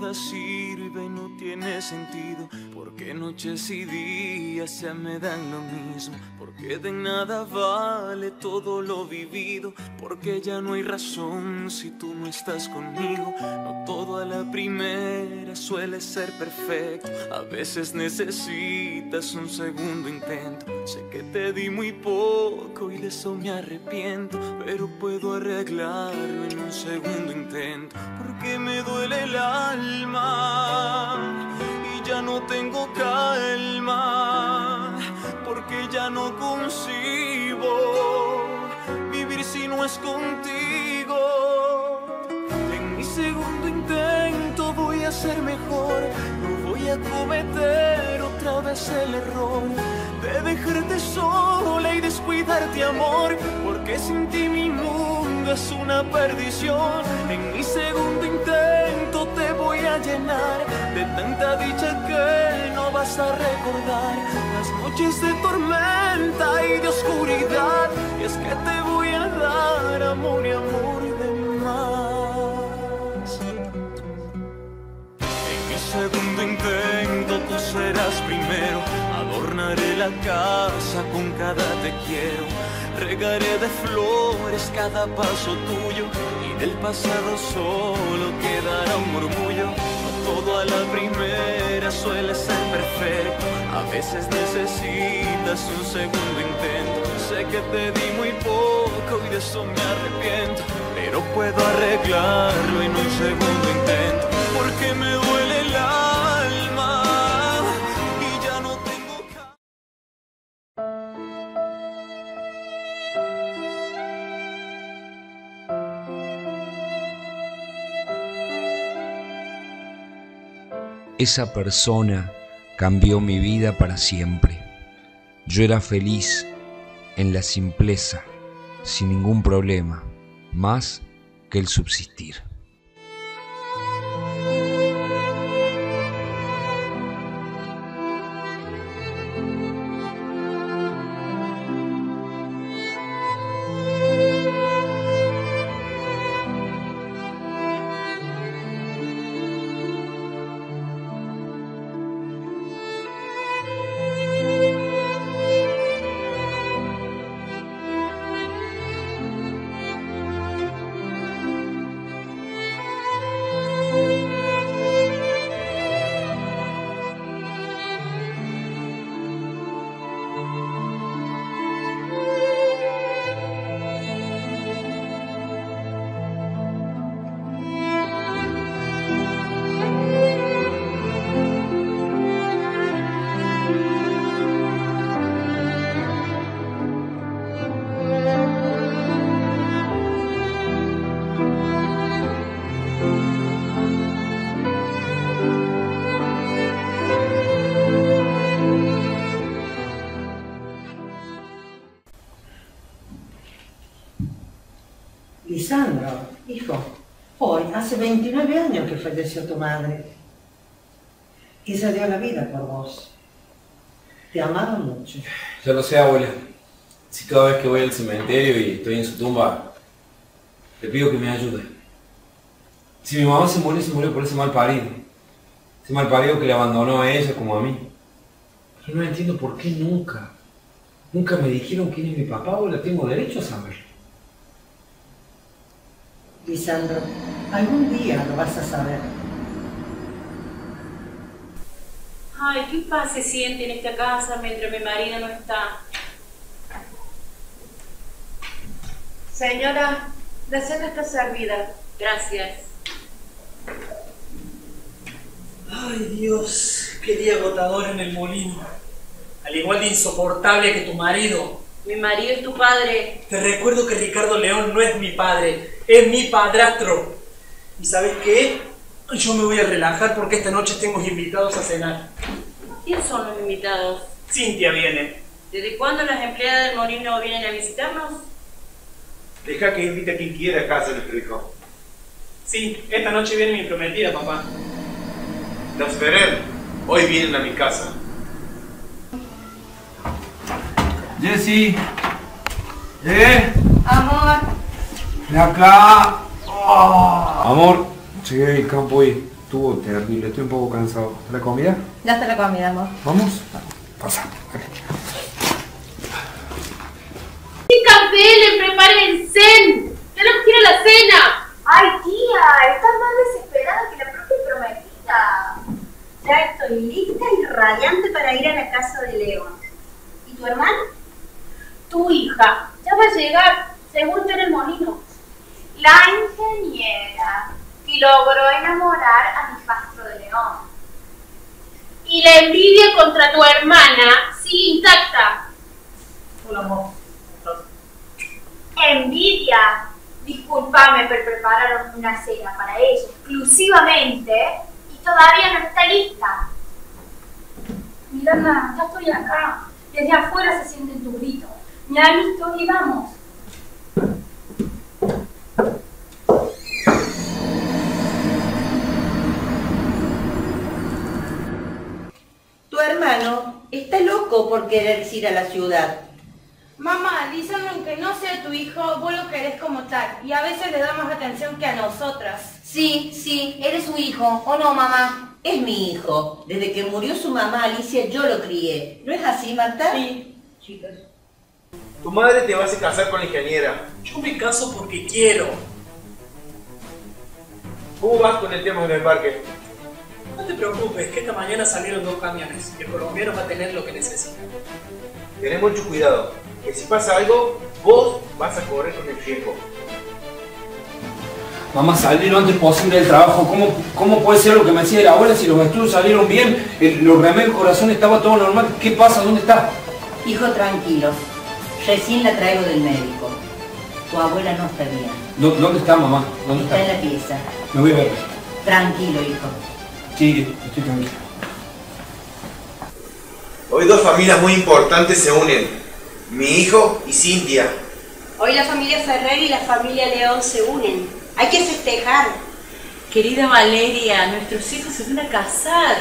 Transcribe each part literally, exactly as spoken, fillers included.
nada sirve y no tiene sentido, porque noches y días se me dan lo mismo, porque de nada vale todo lo vivido, porque ya no hay razón si tú no estás conmigo. No todo a la primera suele ser perfecto, a veces necesitas un segundo intento. Sé que te di muy poco y de eso me arrepiento, pero puedo arreglarlo en un segundo intento, porque me duele el alma y ya no tengo calma, porque ya no concibo vivir si no es contigo. En mi segundo intento voy a ser mejor, no voy a cometer otra vez el error de dejarte sola y descuidarte, amor, porque sin ti mi mundo es una perdición. En mi segundo intento te voy a llenar de tanta dicha que no vas a recordar las noches de tormenta y de oscuridad, y es que te voy a dar amor y amor de más. En mi segundo intento tú serás primero, adornaré la casa con cada te quiero, regaré de flores cada paso tuyo, y del pasado solo quedará un murmullo. No todo a la primera suele ser perfecto, a veces necesitas un segundo intento. Sé que te di muy poco y de eso me arrepiento, pero puedo arreglarlo en un segundo intento, porque me duele el alma. Esa persona cambió mi vida para siempre. Yo era feliz en la simpleza, sin ningún problema, más que el subsistir. Lisandro, hijo, hoy hace veintinueve años que falleció tu madre. Ella dio la vida por vos. Te amaba mucho. Ya lo sé, abuela. Si cada vez que voy al cementerio y estoy en su tumba, le pido que me ayude. Si mi mamá se murió, se murió por ese mal parido. Ese mal parido que le abandonó a ella como a mí. Pero no entiendo por qué nunca, nunca me dijeron quién es mi papá, abuela. Tengo derecho a saberlo. Lisandro, algún día lo vas a saber. Ay, qué paz se siente en esta casa mientras mi marido no está. Señora, la cena está servida. Gracias. Ay, Dios, qué día agotador en el molino. Al igual de insoportable que tu marido. Mi marido es tu padre. Te recuerdo que Ricardo León no es mi padre, es mi padrastro. ¿Y sabes qué? Yo me voy a relajar porque esta noche tengo invitados a cenar. ¿Quiénes son los invitados? Cintia viene. ¿Desde cuándo las empleadas del Morino vienen a visitarnos? Deja que invite a quien quiera a casa, les rico. Sí, esta noche viene mi prometida, papá. Las Ferrer hoy vienen a mi casa. Jessy, ¿eh? Amor. Ven acá. Oh. Amor, llegué del campo y estuvo terrible, estoy un poco cansado. ¿Está la comida? Ya está la comida, amor. ¿Vamos? Pasa. ¡Qué café le prepárense! ¡Ya no quiero la cena! ¡Ay, tía! Estás más desesperada que la propia prometida. Ya estoy lista y radiante para ir a la casa de León. ¿Y tu hermana? Tu hija. Ya va a llegar, según yo en el molino. La ingeniera que logró enamorar a mi Fastro de León. Y la envidia contra tu hermana sigue intacta. Un amor. Envidia. Disculpame, pero prepararon una cena para ella exclusivamente y todavía no está lista. Miranda, ya estoy acá. Desde afuera se sienten tus gritos. Me han visto y vamos. Tu hermano está loco por querer ir a la ciudad. Mamá, Lisandro, aunque no sea tu hijo, vos lo querés como tal, y a veces le da más atención que a nosotras. Sí, sí, eres su hijo, ¿o no, mamá? Es mi hijo. Desde que murió su mamá, Alicia, yo lo crié. ¿No es así, Marta? Sí, chicas. Tu madre te va a hacer casar con la ingeniera. Yo me caso porque quiero. ¿Cómo vas con el tema del embarque? No te preocupes, que esta mañana salieron dos camiones. El colombiano va a tener lo que necesita. Tenés mucho cuidado, que si pasa algo, vos vas a correr con el tiempo. Mamá, salir lo antes posible del trabajo. ¿Cómo, cómo puede ser lo que me decía la abuela si los estudios salieron bien? El, los remedios, el corazón estaba todo normal. ¿Qué pasa? ¿Dónde está? Hijo, tranquilo. Recién la traigo del médico. Tu abuela no está bien. ¿Dó, ¿Dónde está, mamá? ¿Dónde está? Está en la pieza. Me voy a ver. Tranquilo, hijo. Sí, estoy tranquilo. Hoy dos familias muy importantes se unen. Mi hijo y Cintia. Hoy la familia Ferrer y la familia León se unen. Hay que festejar. Querida Valeria, nuestros hijos se van a casar.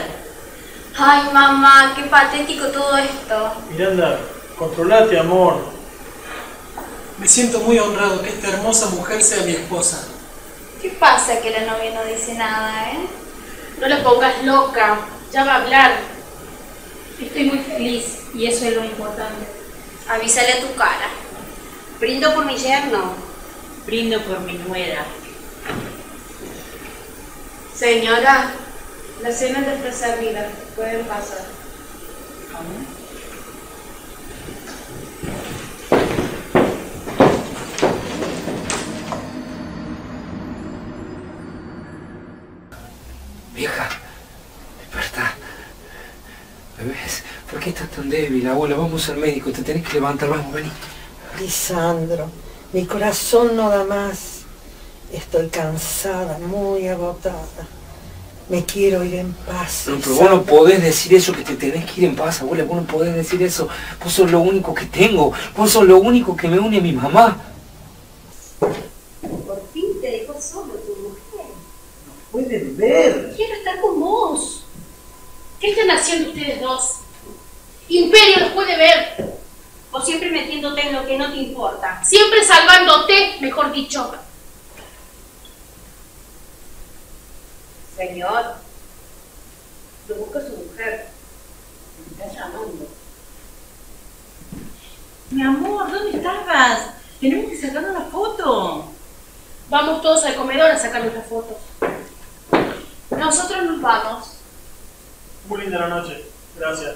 Ay, mamá, qué patético todo esto. Miranda, controlate, amor. Me siento muy honrado que esta hermosa mujer sea mi esposa. ¿Qué pasa que la novia no dice nada, eh? No la pongas loca, ya va a hablar. Estoy muy feliz y eso es lo importante. Avísale a tu cara. Brindo por mi yerno. Brindo por mi nuera. Señora, la cena ya está servida. Pueden pasar. Vieja, despertá. ¿Me ves? ¿Por qué estás tan débil, abuela? Vamos al médico, te tenés que levantar, vamos, vení. Lisandro, mi corazón no da más. Estoy cansada, muy agotada. Me quiero ir en paz. No, pero vos no podés decir eso, que te tenés que ir en paz, abuela. Vos no podés decir eso. Vos sos lo único que tengo. Vos sos lo único que me une a mi mamá. Por fin te dejó solo tu mujer. No puedes ver. Quiero estar con vos. ¿Qué están haciendo ustedes dos? Imperio los puede ver. O siempre metiéndote en lo que no te importa. Siempre salvándote, mejor dicho. Señor, lo busca su mujer. Me está llamando. Mi amor, ¿dónde estabas? Tenemos que sacar una foto. Vamos todos al comedor a sacar nuestras fotos. Nosotros nos vamos. Muy linda la noche. Gracias.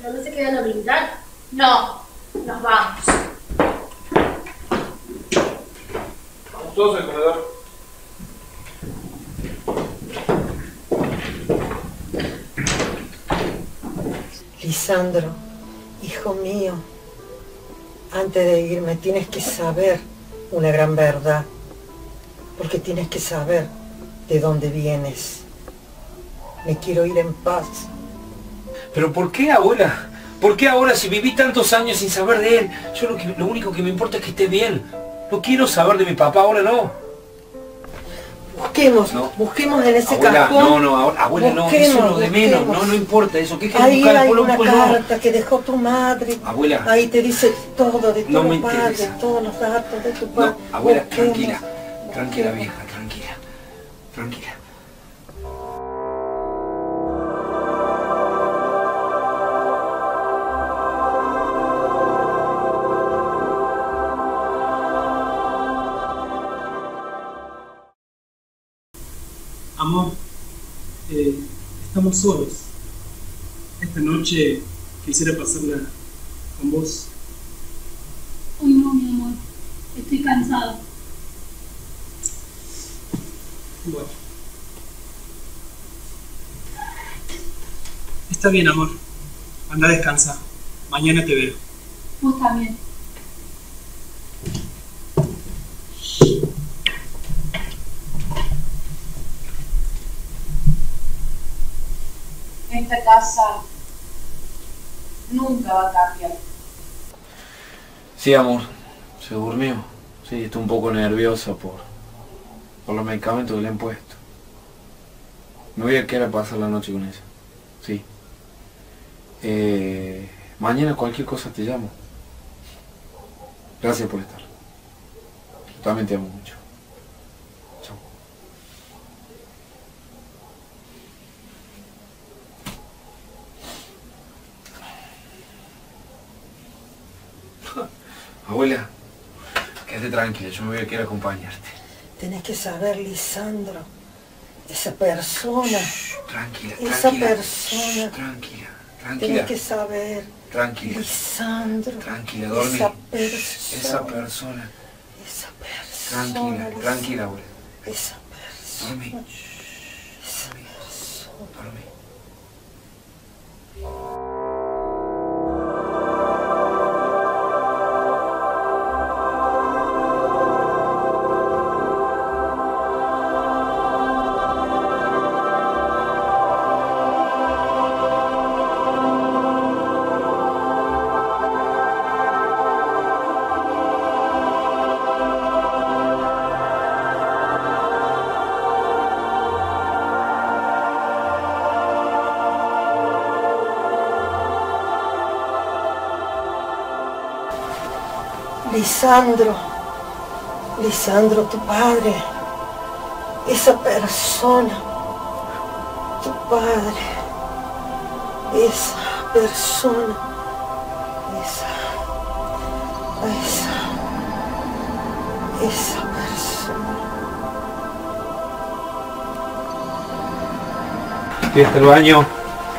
¿Pero no se quedan a brindar? No, nos vamos. Vamos todos al comedor. Lisandro, hijo mío, antes de irme tienes que saber una gran verdad, porque tienes que saber de dónde vienes. Me quiero ir en paz. ¿Pero por qué ahora? ¿Por qué ahora si viví tantos años sin saber de él? Yo lo, que, lo único que me importa es que esté bien. No quiero saber de mi papá, ahora no. Busquemos, no. busquemos en ese abuela, cajón. No, no, ahora, abuela, no, eso no de menos, no, no importa eso. ¿Qué quieres buscar? Ahí hay una carta que dejó tu madre. Abuela. Ahí te dice todo de tu no me padre, interesa. Todos los datos de tu padre. No, abuela, busquemos. Tranquila, tranquila vieja, tranquila, tranquila. Amor, eh, estamos solos. Esta noche quisiera pasarla con vos. Uy, no, mi amor. Estoy cansada. Bueno. Está bien, amor. Anda a descansar. Mañana te veo. Vos también. Esta casa nunca va a cambiar. Sí, amor. Se durmió. Sí, está un poco nerviosa por, por los medicamentos que le han puesto. Me voy a quedar a pasar la noche con ella. Sí. Eh, mañana cualquier cosa te llamo. Gracias por estar. Yo también te amo mucho. Chao. Abuela, quédate tranquila, yo me voy a querer acompañarte. Tenés que saber, Lisandro, esa persona. Shh, tranquila, esa tranquila, persona. Shh, tranquila. Tienes que saber, tranquila, Lisandro, tranquila, dormí. Esa persona, esa persona, esa persona, tranquila, Lisandro, tranquila, abuela. Esa persona, dormí, esa persona, dormí. Lisandro, Lisandro, tu padre, esa persona, tu padre, esa persona, esa, esa, esa persona. ¿Qué está el baño?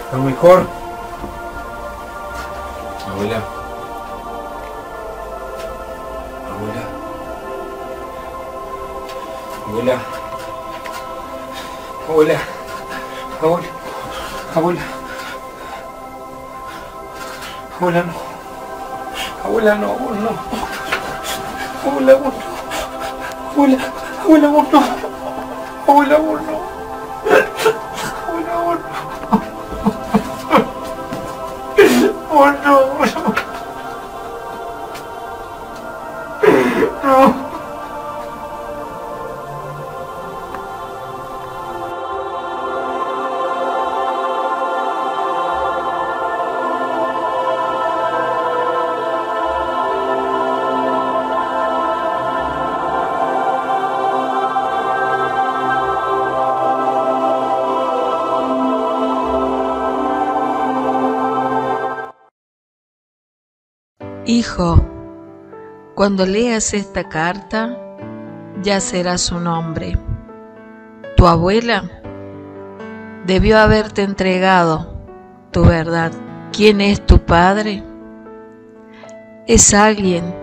¿Está mejor? Abuela. Abuela, abuela, abuela, abuela, abuela no, abuela no, abuela no, abuela, abuela, abuela, abuela, abuela, no, abuela, abuela, no, abuela, abuela, no, abuela, abuela, no, no. Hijo, cuando leas esta carta, ya serás su nombre. Tu abuela debió haberte entregado tu verdad. ¿Quién es tu padre? Es alguien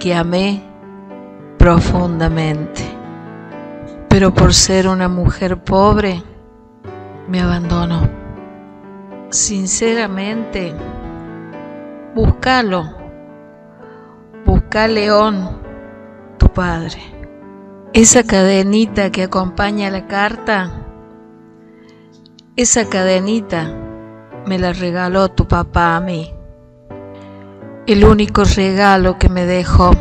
que amé profundamente, pero por ser una mujer pobre, me abandonó. Sinceramente, búscalo. Busca a León, tu padre. Esa cadenita que acompaña la carta, esa cadenita me la regaló tu papá a mí. El único regalo que me dejó,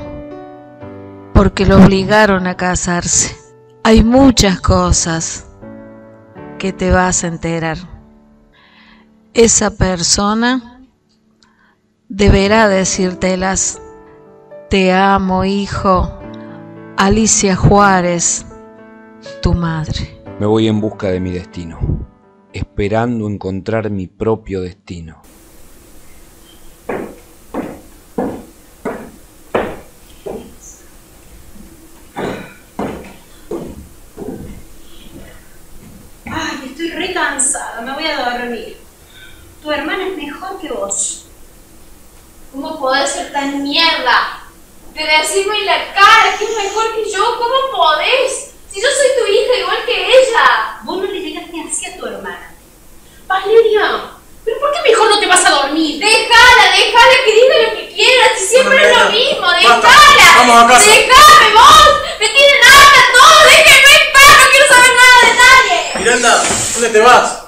porque lo obligaron a casarse. Hay muchas cosas que te vas a enterar. Esa persona deberá decírtelas. Te amo, hijo. Alicia Juárez, tu madre. Me voy en busca de mi destino, esperando encontrar mi propio destino. Estoy re cansada, me voy a dormir. Tu hermana es mejor que vos. ¿Cómo podés ser tan mierda? De decirme en la cara que es mejor que yo, ¿cómo podés? Si yo soy tu hija igual que ella. Vos no le llegaste así a tu hermana. Valeria, ¿pero por qué mejor no te vas a dormir? Déjala, déjala que diga lo que quieras, si siempre no, es lo mismo, déjala. Vamos a casa. Déjame vos, me tienen harta todo, déjenme en paz, no quiero saber nada de nadie. Miranda, ¿dónde te vas?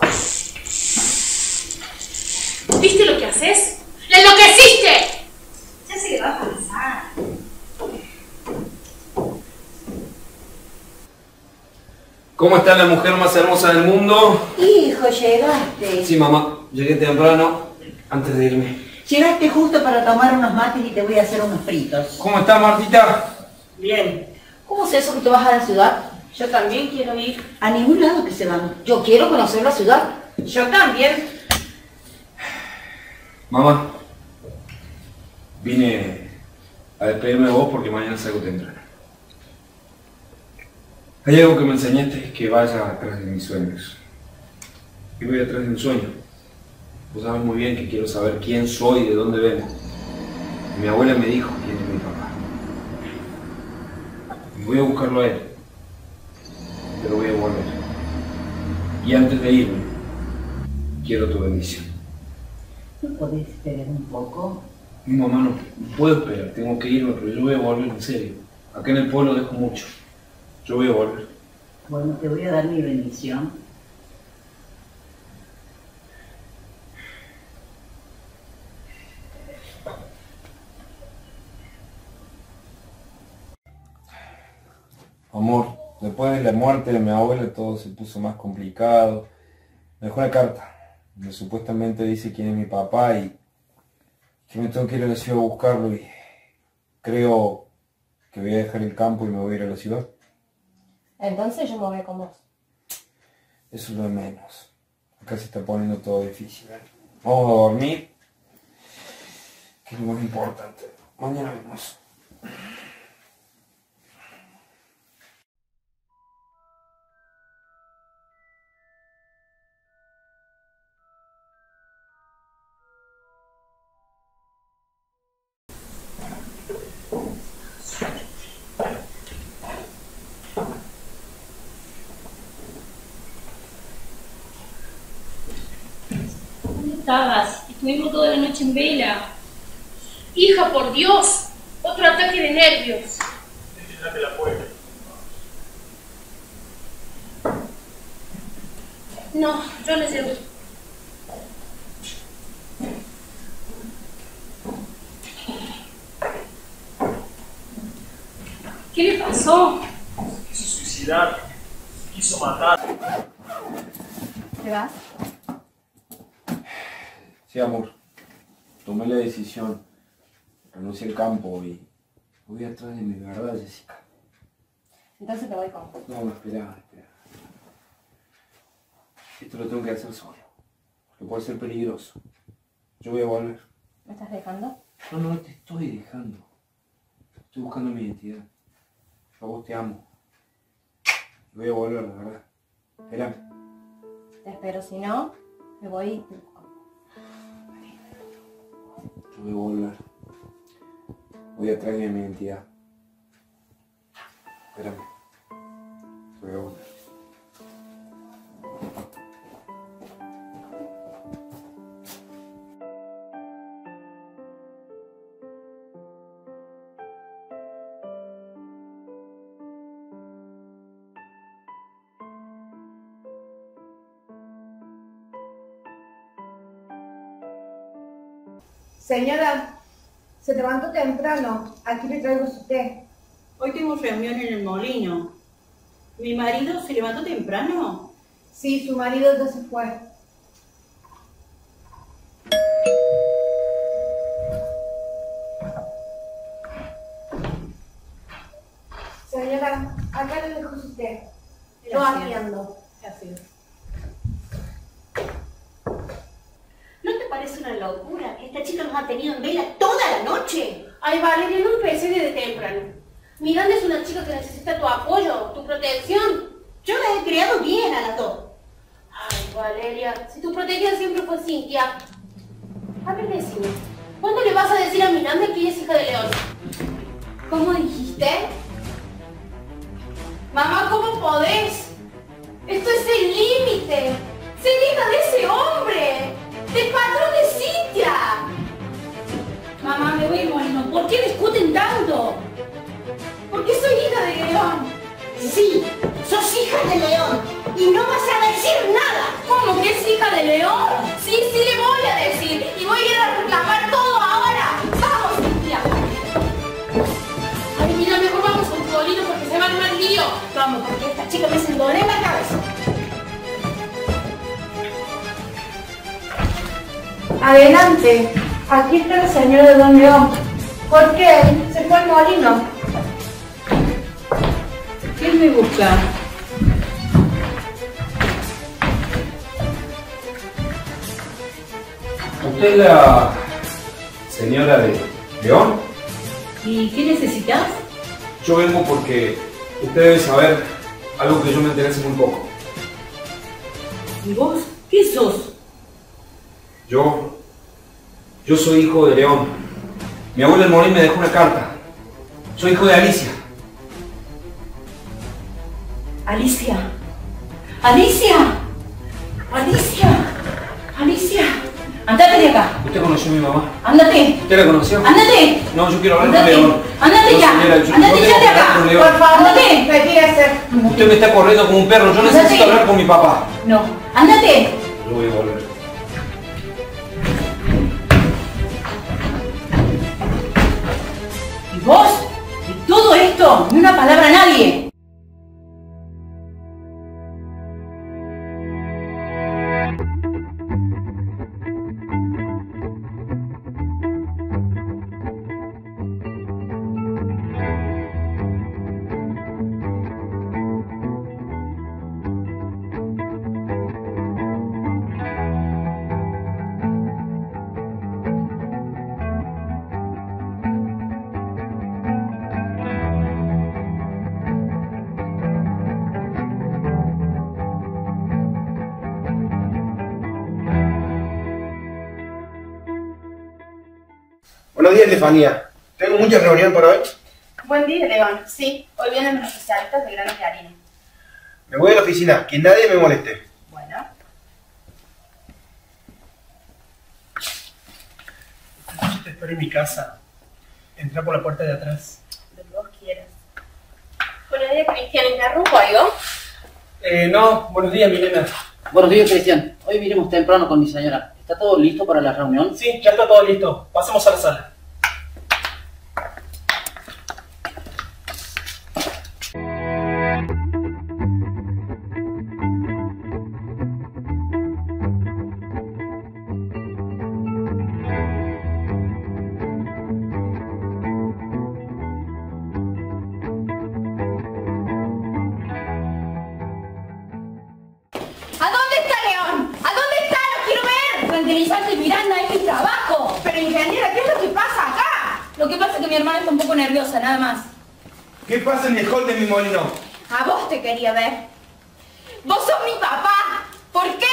¿Viste lo que haces? ¡Le enloqueciste! Ya sé que va a pasar. ¿Cómo está la mujer más hermosa del mundo? Hijo, llegaste. Sí, mamá. Llegué temprano, antes de irme. Llegaste justo para tomar unos mates y te voy a hacer unos fritos. ¿Cómo está, Martita? Bien. ¿Cómo es eso que te vas a la ciudad? Yo también quiero ir. A ningún lado que se van. Yo quiero conocer la ciudad. Yo también. Mamá, vine a despedirme de vos porque mañana salgo temprano. Hay algo que me enseñaste, que vaya atrás de mis sueños. Y voy atrás de un sueño. Vos sabés muy bien que quiero saber quién soy y de dónde vengo. Y mi abuela me dijo quién es mi papá. Y voy a buscarlo a él. Pero voy a volver. Y antes de irme, quiero tu bendición. ¿No podés esperar un poco? No, mamá, no, no puedo esperar. Tengo que irme, pero yo voy a volver, en serio. Acá en el pueblo dejo mucho. Yo voy a volver. Bueno, te voy a dar mi bendición. Amor, después de la muerte de mi abuela todo se puso más complicado. Me dejó una carta donde supuestamente dice quién es mi papá y que me tengo que ir a la ciudad a buscarlo, y creo que voy a dejar el campo y me voy a ir a la ciudad. Entonces yo me voy con vos. Eso es lo de menos. Acá se está poniendo todo difícil. Vamos a dormir, que es lo más importante. Mañana vemos. Estuvimos toda la noche en vela. Hija, por Dios, otro ataque de nervios. Déjate la puerta. No, yo le llevo. ¿Qué le pasó? Quiso suicidar, quiso matar. ¿Te vas? Sí, amor, tomé la decisión, renuncié al campo y voy atrás de mi verdad, Jessica. Entonces te voy con... No, espera, espera. Esto lo tengo que hacer solo, porque puede ser peligroso. Yo voy a volver. ¿Me estás dejando? No, no te estoy dejando. Estoy buscando mi identidad. Yo a vos te amo. Y voy a volver, la verdad. Espérame. Te espero, si no, me voy... Voy a volver. Voy a traerme mi identidad. Espérame. Voy a volver. Señora, se levantó temprano. Aquí le traigo su té. Hoy tengo reunión en el molino. ¿Mi marido se levantó temprano? Sí, su marido ya se fue. Señora, acá le dejo su té. Yo aquí ando. Gracias. Es una locura. Esta chica nos ha tenido en vela toda la noche. Ay, Valeria, no empecé desde temprano. Miranda es una chica que necesita tu apoyo, tu protección. Yo la he criado bien a las dos. Valeria, si tu protegida siempre fue Cintia. A ver, decime, ¿cuándo le vas a decir a Miranda que ella es hija de León? ¿Cómo dijiste? Mamá, ¿cómo podés? Esto es el límite. ¡Sé hija de ese hombre! ¡Del patrón de Cintia! Mamá, me voy, Morino. ¿Por qué discuten tanto? Porque soy hija de León. Sí, sos hija de León. Y no vas a decir nada. ¿Cómo que es hija de León? Sí, sí le voy a decir. Y voy a ir a reclamar todo ahora. ¡Vamos, Cintia! Ay, mira, mejor vamos con tu bolito porque se va a armar el lío. Vamos, porque esta chica me hace doler la cabeza. Adelante, aquí está el señor de Don León. ¿Por qué? Se fue al molino. ¿Quién me busca? ¿Usted es la señora de León? ¿Y qué necesitas? Yo vengo porque usted debe saber algo que yo me enteré hace muy poco. ¿Y vos? ¿Qué sos? Yo... Yo soy hijo de León. Mi abuelo el Morino me dejó una carta. Soy hijo de Alicia. Alicia. Alicia. Alicia. Alicia. Andate de acá. ¿Usted conoció a mi mamá? Andate. ¿Usted la conoció? Andate. No, yo quiero hablar con León. Andate ya. Andate ya de acá. Por favor, andate. ¿Qué quiere hacer? Usted me está corriendo como un perro. Yo necesito hablar con mi papá. No. Andate. Yo voy a volver. Vos, de todo esto, ni una palabra a nadie. Buenos días, Estefanía. ¿Tengo mucha reunión para hoy? Buen día, León. Sí, hoy vienen los especialistas de granos de harina. Me voy a la oficina, que nadie me moleste. Bueno. Yo te espero en mi casa. Entra por la puerta de atrás. Lo que vos quieras. Buenos días, Cristian. ¿Engarrujo algo? Eh, no. Buenos días, Miranda. Buenos días, Cristian. Hoy vinimos temprano con mi señora. ¿Está todo listo para la reunión? Sí, ya está todo listo. Pasemos a la sala. Nada más. ¿Qué pasa en el hall de mi molino? A vos te quería ver. ¡Vos sos mi papá! ¿Por qué?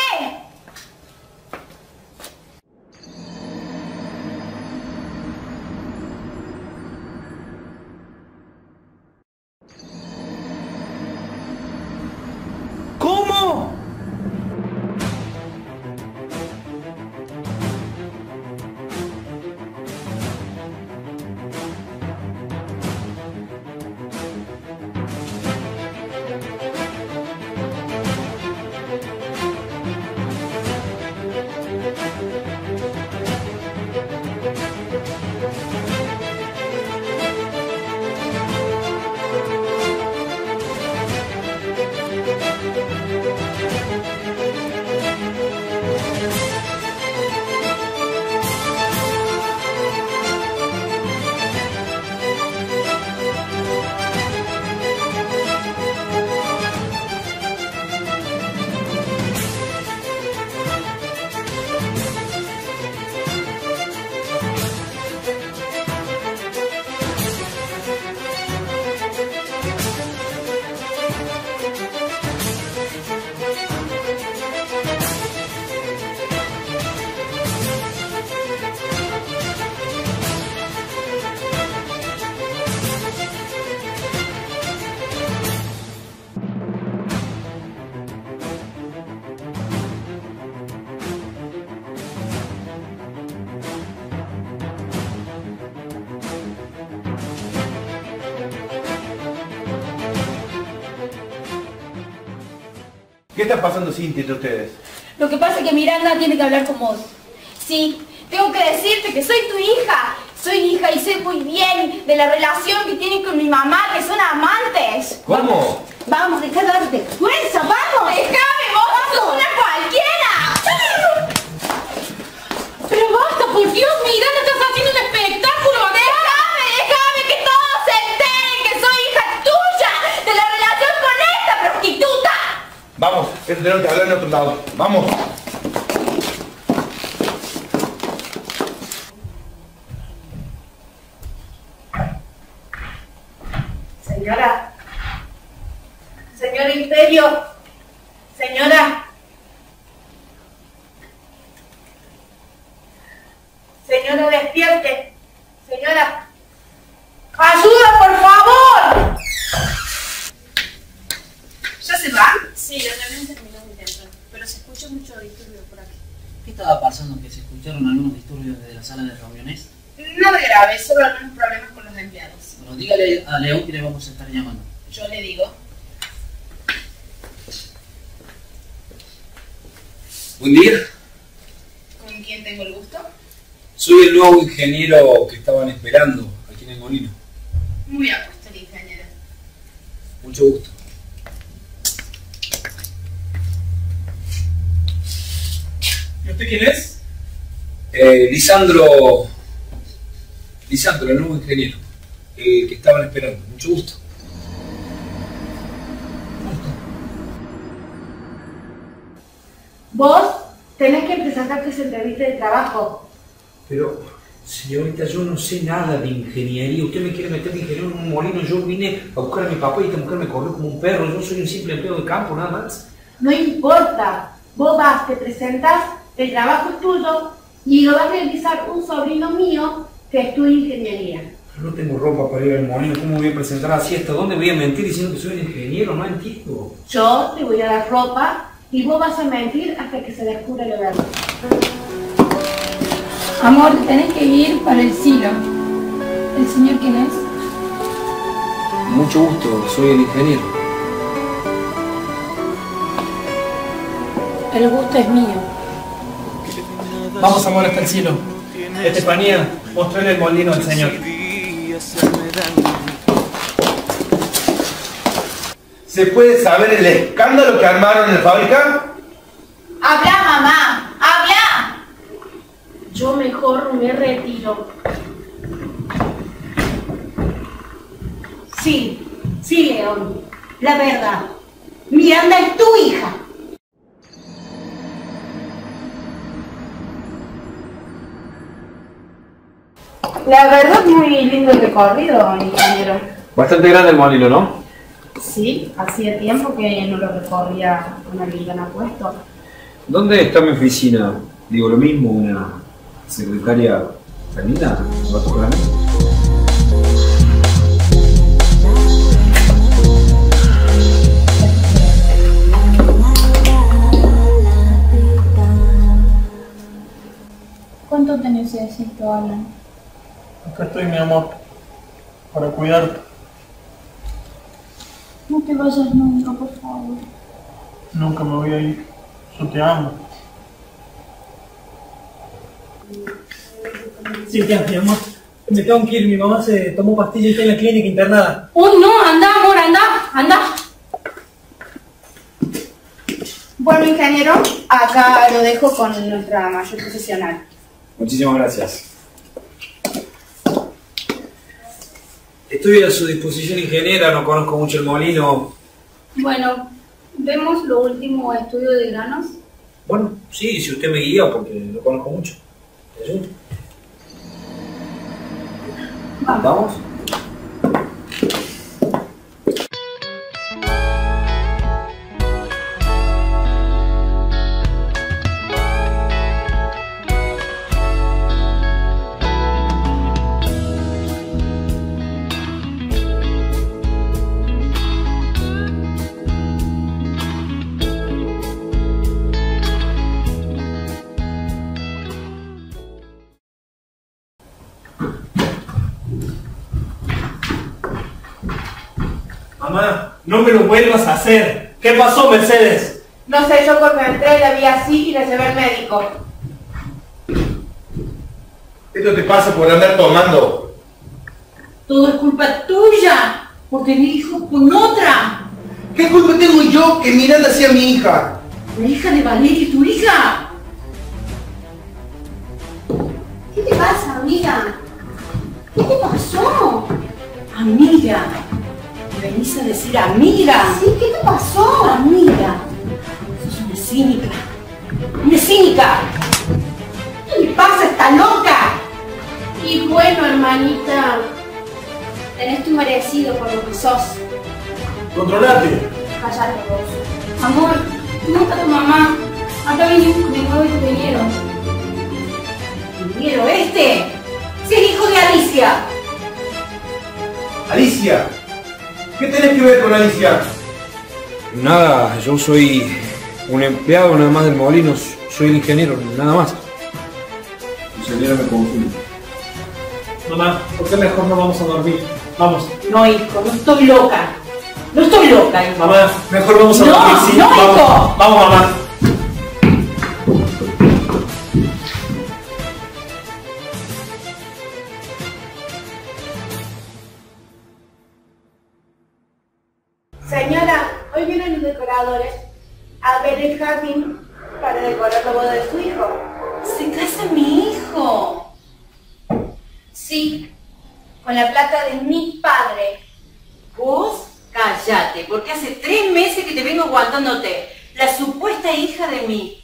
¿Qué está pasando, Cintia, entre ustedes? Lo que pasa es que Miranda tiene que hablar con vos. Sí, tengo que decirte que soy tu hija. Soy hija y sé muy bien de la relación que tienes con mi mamá, que son amantes. ¿Cómo? Vamos, deja de darte vergüenza, vamos. Déjame, vos sos una cualquiera. Pero basta, por Dios, Miranda, estás haciendo un espectáculo. Déjame, déjame que todos se enteren que soy hija tuya, de la relación con esta prostituta. Vamos, que tenemos que hablar en otro lado. Vamos. Señora, señora Imperio, señora, señora despierte, señora, ayuda por favor. ¿Ya se va? Sí, ya habían terminado mi temprano, pero se escucha mucho disturbio por aquí. ¿Qué estaba pasando? ¿Que se escucharon algunos disturbios desde la sala de reuniones? Nada grave, solo algunos problemas con los empleados. Bueno, dígale a León que le vamos a estar llamando. Yo le digo. Buen día. ¿Con quién tengo el gusto? Soy el nuevo ingeniero que estaban esperando aquí en el Molino. Muy a gusto, el ingeniero. Mucho gusto. ¿Y usted quién es? Eh, Lisandro. Lisandro, el nuevo ingeniero. Eh, que estaban esperando. Mucho gusto. Vos tenés que presentarte esa entrevista de trabajo. Pero, señorita, yo no sé nada de ingeniería. Usted me quiere meter de ingeniero en un molino. Yo vine a buscar a mi papá y esta mujer me corrió como un perro. Yo soy un simple empleado de campo, nada más. No importa. Vos vas, te presentas, el trabajo es tuyo y lo va a realizar un sobrino mío que estudia ingeniería. No tengo ropa para ir al molino, ¿cómo voy a presentar así esto? ¿Dónde voy a mentir diciendo que soy un ingeniero? No entiendo. Yo te voy a dar ropa y vos vas a mentir hasta que se descubra la verdad. Amor, tenés que ir para el silo. ¿El señor quién es? Mucho gusto, soy el ingeniero. El gusto es mío. Vamos, amor, hasta el silo. Estefanía, mostrale el molino al señor. ¿Se puede saber el escándalo que armaron en la fábrica? ¡Habla, mamá! ¡Habla! Yo mejor me retiro. Sí, sí, León. La verdad. Miranda es tu hija. La verdad, muy lindo el recorrido, ingeniero. Bastante grande el molino, ¿no? Sí, hacía tiempo que no lo recorría con el gran apuesto. ¿Dónde está mi oficina? Digo lo mismo, una secretaria canina, ¿me va a tocar a mí? ¿Cuánto te necesito, Alan? Acá estoy, mi amor, para cuidarte. No te vayas nunca, por favor. Nunca me voy a ir. Yo te amo. Cintia, mi amor, me tengo que ir. Mi mamá se tomó pastillas y está en la clínica internada. ¡Oh, no! ¡Anda, amor! ¡Anda! ¡Anda! Bueno, ingeniero, acá lo dejo con nuestra mayor profesional. Muchísimas gracias. Estoy a su disposición, ingeniera, no conozco mucho el molino. Bueno, ¿vemos lo último estudio de granos? Bueno, sí, si usted me guía, porque no conozco mucho. ¿Te ayudo? Vamos. ¿Vamos? No me lo vuelvas a hacer. ¿Qué pasó, Mercedes? No sé, yo cuando entré la vi así y la llevé al médico. Esto te pasa por andar tomando. Todo es culpa tuya, por tener hijos con otra. ¿Qué culpa tengo yo que Miranda sea mi hija? La hija de Valeria es tu hija. ¿Qué te pasa, amiga? ¿Qué te pasó? Amiga. ¿Me venís a decir amiga? Sí, ¿qué te pasó? Amiga. Sos una cínica. ¡Una cínica! ¿Qué le pasa a esta loca? Y bueno, hermanita, tenés tu merecido por lo que sos. ¡Controlate! Callate vos. Amor, ¿cómo está tu mamá? Acá vinimos con mi nuevo ingeniero. ¿Ingeniero este? ¡Si es hijo de Alicia! ¡Alicia! ¿Qué tenés que ver con Alicia? Nada, yo soy un empleado nada más del Molino, soy el ingeniero, nada más. Ingeniero me confunde. Mamá, ¿por qué mejor no vamos a dormir? Vamos. No, hijo, no estoy loca. No estoy loca, hijo. Mamá, mejor vamos a no, dormir. Sí, no, vamos, hijo. Vamos, mamá. Señora, hoy vienen los decoradores a ver el jardín para decorar la boda de su hijo. ¿Se casa mi hijo? Sí, con la plata de mi padre. ¿Vos? Cállate, porque hace tres meses que te vengo aguantándote. La supuesta hija de mi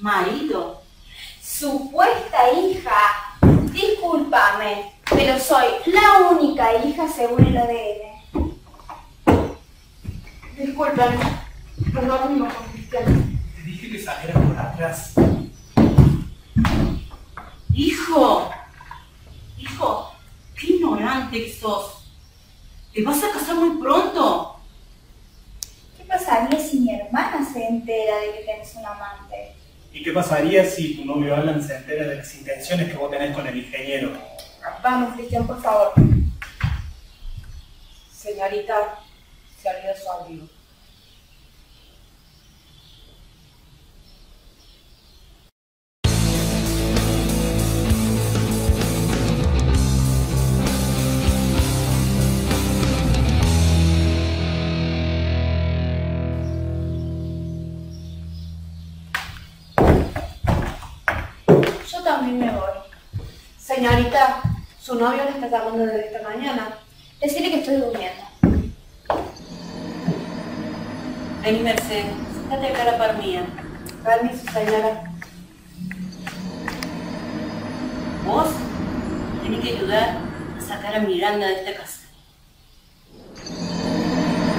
marido. Supuesta hija, discúlpame, pero soy la única hija según el A D N. Disculpen, perdón, no, Cristian. Te dije que salieras por atrás. Hijo, hijo, qué ignorante que sos. Te vas a casar muy pronto. ¿Qué pasaría si mi hermana se entera de que tienes un amante? ¿Y qué pasaría si tu novio Alan se entera de las intenciones que vos tenés con el ingeniero? Vamos, Cristian, por favor. Señorita. Se olvidó su abrigo. Yo también me voy. Señorita, su novio la está llamando desde esta mañana. Decirle que estoy durmiendo. Vení, Mercedes, sentate acá a la par mía. Permiso, señora. Vos tenés que ayudar a sacar a Miranda de esta casa.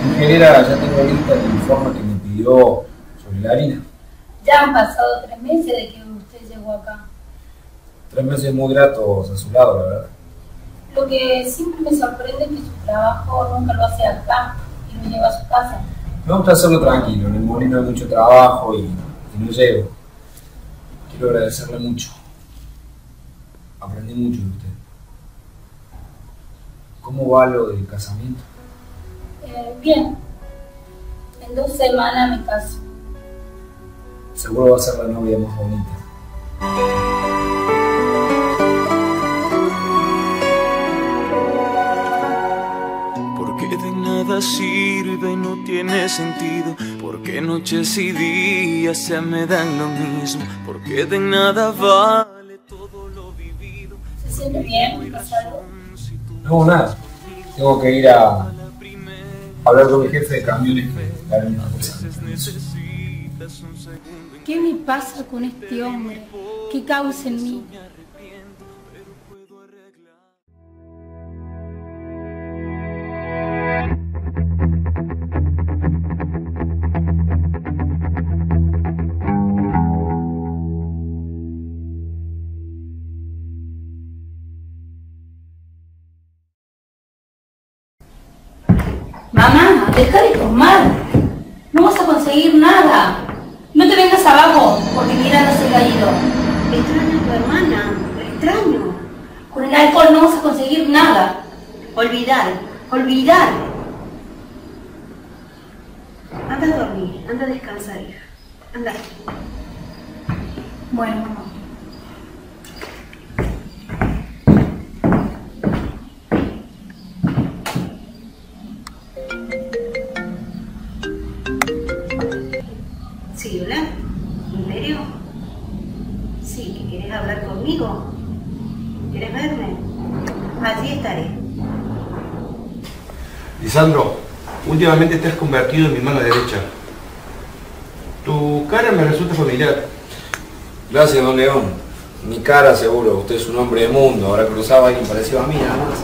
Ingeniera, ya tengo lista el informe que me pidió sobre la harina. Ya han pasado tres meses de que usted llegó acá. Tres meses muy gratos a su lado, la verdad. Lo que siempre me sorprende es que su trabajo nunca lo hace acá y lo lleva a su casa. Me gusta hacerlo tranquilo, en el Molino hay mucho trabajo y, y no llego. Quiero agradecerle mucho. Aprendí mucho de usted. ¿Cómo va lo del casamiento? Eh, bien. En dos semanas me caso. Seguro va a ser la novia más bonita. Nada sirve, no tiene sentido, porque noches y días se me dan lo mismo, porque de nada vale todo lo vivido. ¿Se siente bien? No, nada. Tengo que ir a, a hablar con mi jefe de camiones. ¿Qué me pasa con este hombre? ¿Qué causa en mí? Deja de tomar, no vas a conseguir nada. No te vengas abajo porque Miranda se ha caído. Extraño a tu hermana, lo extraño. Con el alcohol no vas a conseguir nada. Olvidar, olvidar. Anda a dormir, anda a descansar, hija. Anda. Bueno, mamá. Sí, hola. ¿En serio? Sí, que quieres hablar conmigo. ¿Quieres verme? Allí estaré. Lisandro, últimamente te has convertido en mi mano derecha. Tu cara me resulta familiar. Gracias, don León. Mi cara seguro, usted es un hombre de mundo. Ahora cruzaba y me pareció a mí, nada más.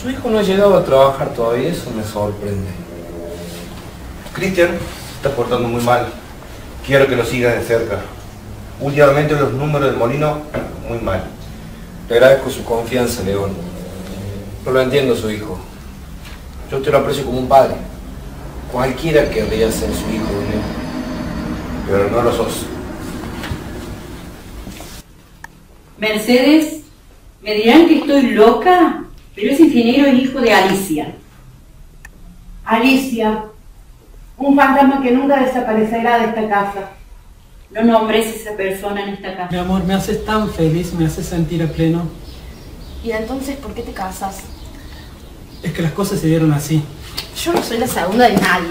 Su hijo no ha llegado a trabajar todavía, eso me sorprende. Cristian está portando muy mal. Quiero que lo siga de cerca. Últimamente los números del Molino, muy mal. Le agradezco su confianza, León. No lo entiendo, su hijo. Yo te lo aprecio como un padre. Cualquiera querría ser su hijo, don León. Pero no lo sos. Mercedes, me dirán que estoy loca, pero ese ingeniero es hijo de Alicia. Alicia, un fantasma que nunca desaparecerá de esta casa. No nombres esa persona en esta casa. Mi amor, me haces tan feliz, me haces sentir a pleno. ¿Y entonces por qué te casas? Es que las cosas se dieron así. Yo no soy la segunda de nadie.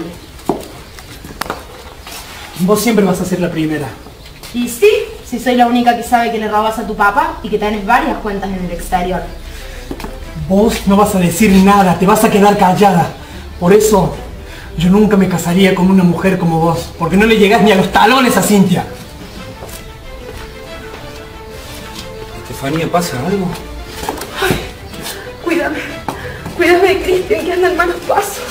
Vos siempre vas a ser la primera. Y sí, si soy la única que sabe que le robas a tu papá y que tenés varias cuentas en el exterior. Vos no vas a decir nada, te vas a quedar callada. Por eso, yo nunca me casaría con una mujer como vos, porque no le llegás ni a los talones a Cintia. Estefanía, ¿pasa algo? Ay, cuídame, cuídame de Cristian, que anda en malos pasos.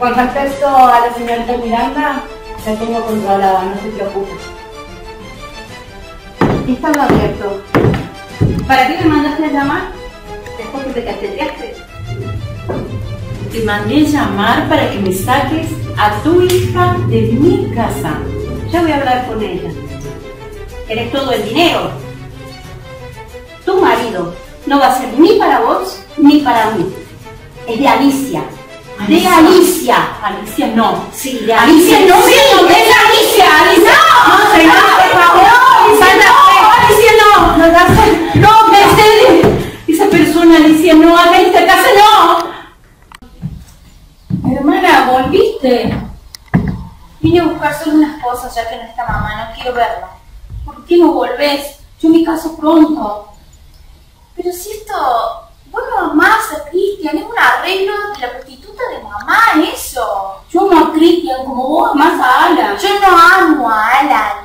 Con respecto a la señorita Miranda, la tengo controlada, no se preocupe. Está abierto. ¿Para qué me mandaste a llamar? Después que te cacheteaste. Te mandé a llamar para que me saques a tu hija de mi casa. Ya voy a hablar con ella. ¿Querés todo el dinero? Tu marido no va a ser ni para vos ni para mí. Es de Alicia. De Alicia. Alicia no. Sí, de Alicia. Alicia no, sí, no, es Alicia. Alicia. No, no, señora, por favor. Alicia no. No, Alicia no. No, no, Mercedes. Esa persona, Alicia, no, a esta casa no. Hermana, volviste. Vine a buscar solo unas cosas ya que no está mamá, no quiero verla. ¿Por qué no volvés? Yo me caso pronto. Pero si esto... Vos no amás a Cristian, es un arreglo de la prostituta de mamá, eso. Yo amo a Cristian como vos amás a Alan. Yo no amo a Alan.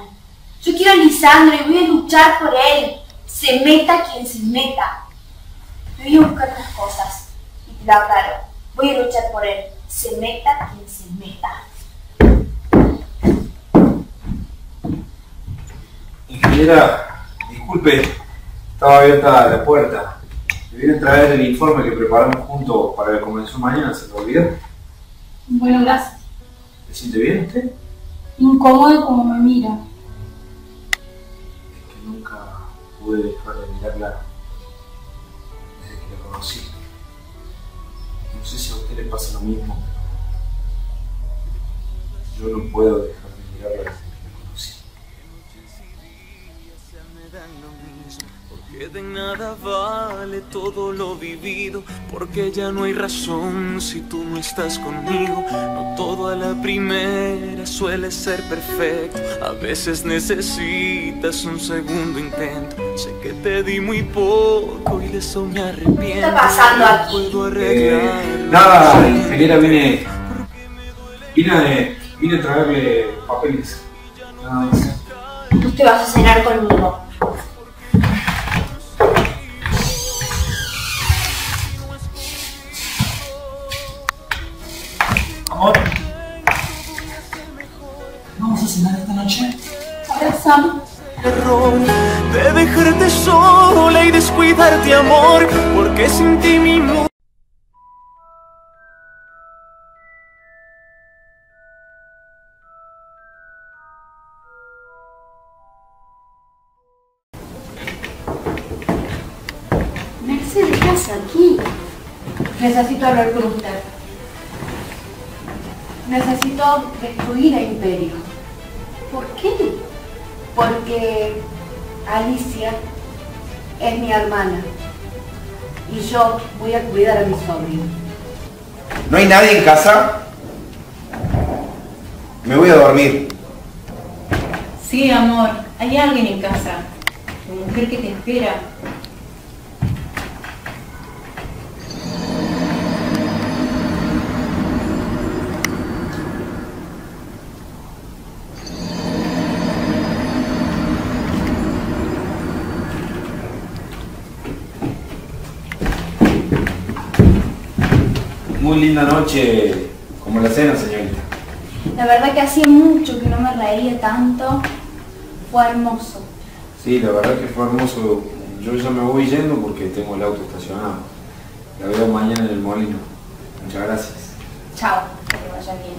Yo quiero a Lisandro y voy a luchar por él. Se meta quien se meta. Me voy a buscar unas cosas. Y te lo aclaro. Voy a luchar por él. Se meta quien se meta. Ingeniera, disculpe. Estaba abierta la puerta. ¿Me vienen a traer el informe que preparamos juntos para la convención mañana? ¿Se te olvidó? Bueno, gracias. ¿Te siente bien usted? Incómodo como me mira. Es que nunca pude dejar de mirarla desde que la conocí. No sé si a usted le pasa lo mismo, pero yo no puedo dejar de mirarla desde que la conocí. Que de nada vale todo lo vivido, porque ya no hay razón si tú no estás conmigo. No todo a la primera suele ser perfecto, a veces necesitas un segundo intento. Sé que te di muy poco y de eso me arrepiento. ¿Qué está pasando aquí? Eh, nada, ingeniera, vine, vine, vine a traerle papeles. Nada más. Tú te vas a cenar conmigo. ¿Vamos a cenar esta noche? Abrazamos. Error de dejarte sola y descuidarte, amor, porque sin ti mi mundo. Mercedes, ¿qué haces aquí? Necesito hablar con usted. necesito destruir a Imperio. ¿Por qué? Porque Alicia es mi hermana y yo voy a cuidar a mi sobrino. ¿No hay nadie en casa? Me voy a dormir. Sí, amor, hay alguien en casa. Tu mujer que te espera. Muy linda noche, como la cena, señorita. La verdad que hacía mucho que no me reía tanto. Fue hermoso. Sí, la verdad que fue hermoso. Yo ya me voy yendo porque tengo el auto estacionado. La veo mañana en el Molino. Muchas gracias. Chao, que te vaya bien.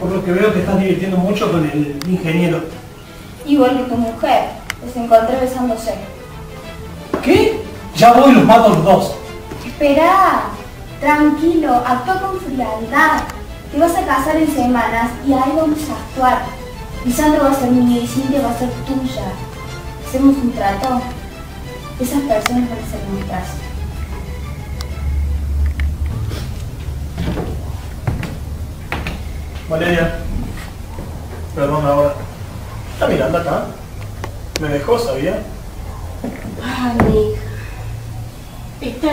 Por lo que veo te estás divirtiendo mucho con el ingeniero. Igual que tu mujer. Les encontré besándose. ¿Qué? Ya voy y los mato a los dos. Esperá, tranquilo, actúa con frialdad. Te vas a casar en semanas y ahí vamos a actuar. Lisandro va a ser mío y Cintia va a ser tuya. Hacemos un trato. Esas personas van a ser nuestras. Valeria, perdón ahora. ¿Está Miranda acá? Me dejó, ¿sabía? Ay, está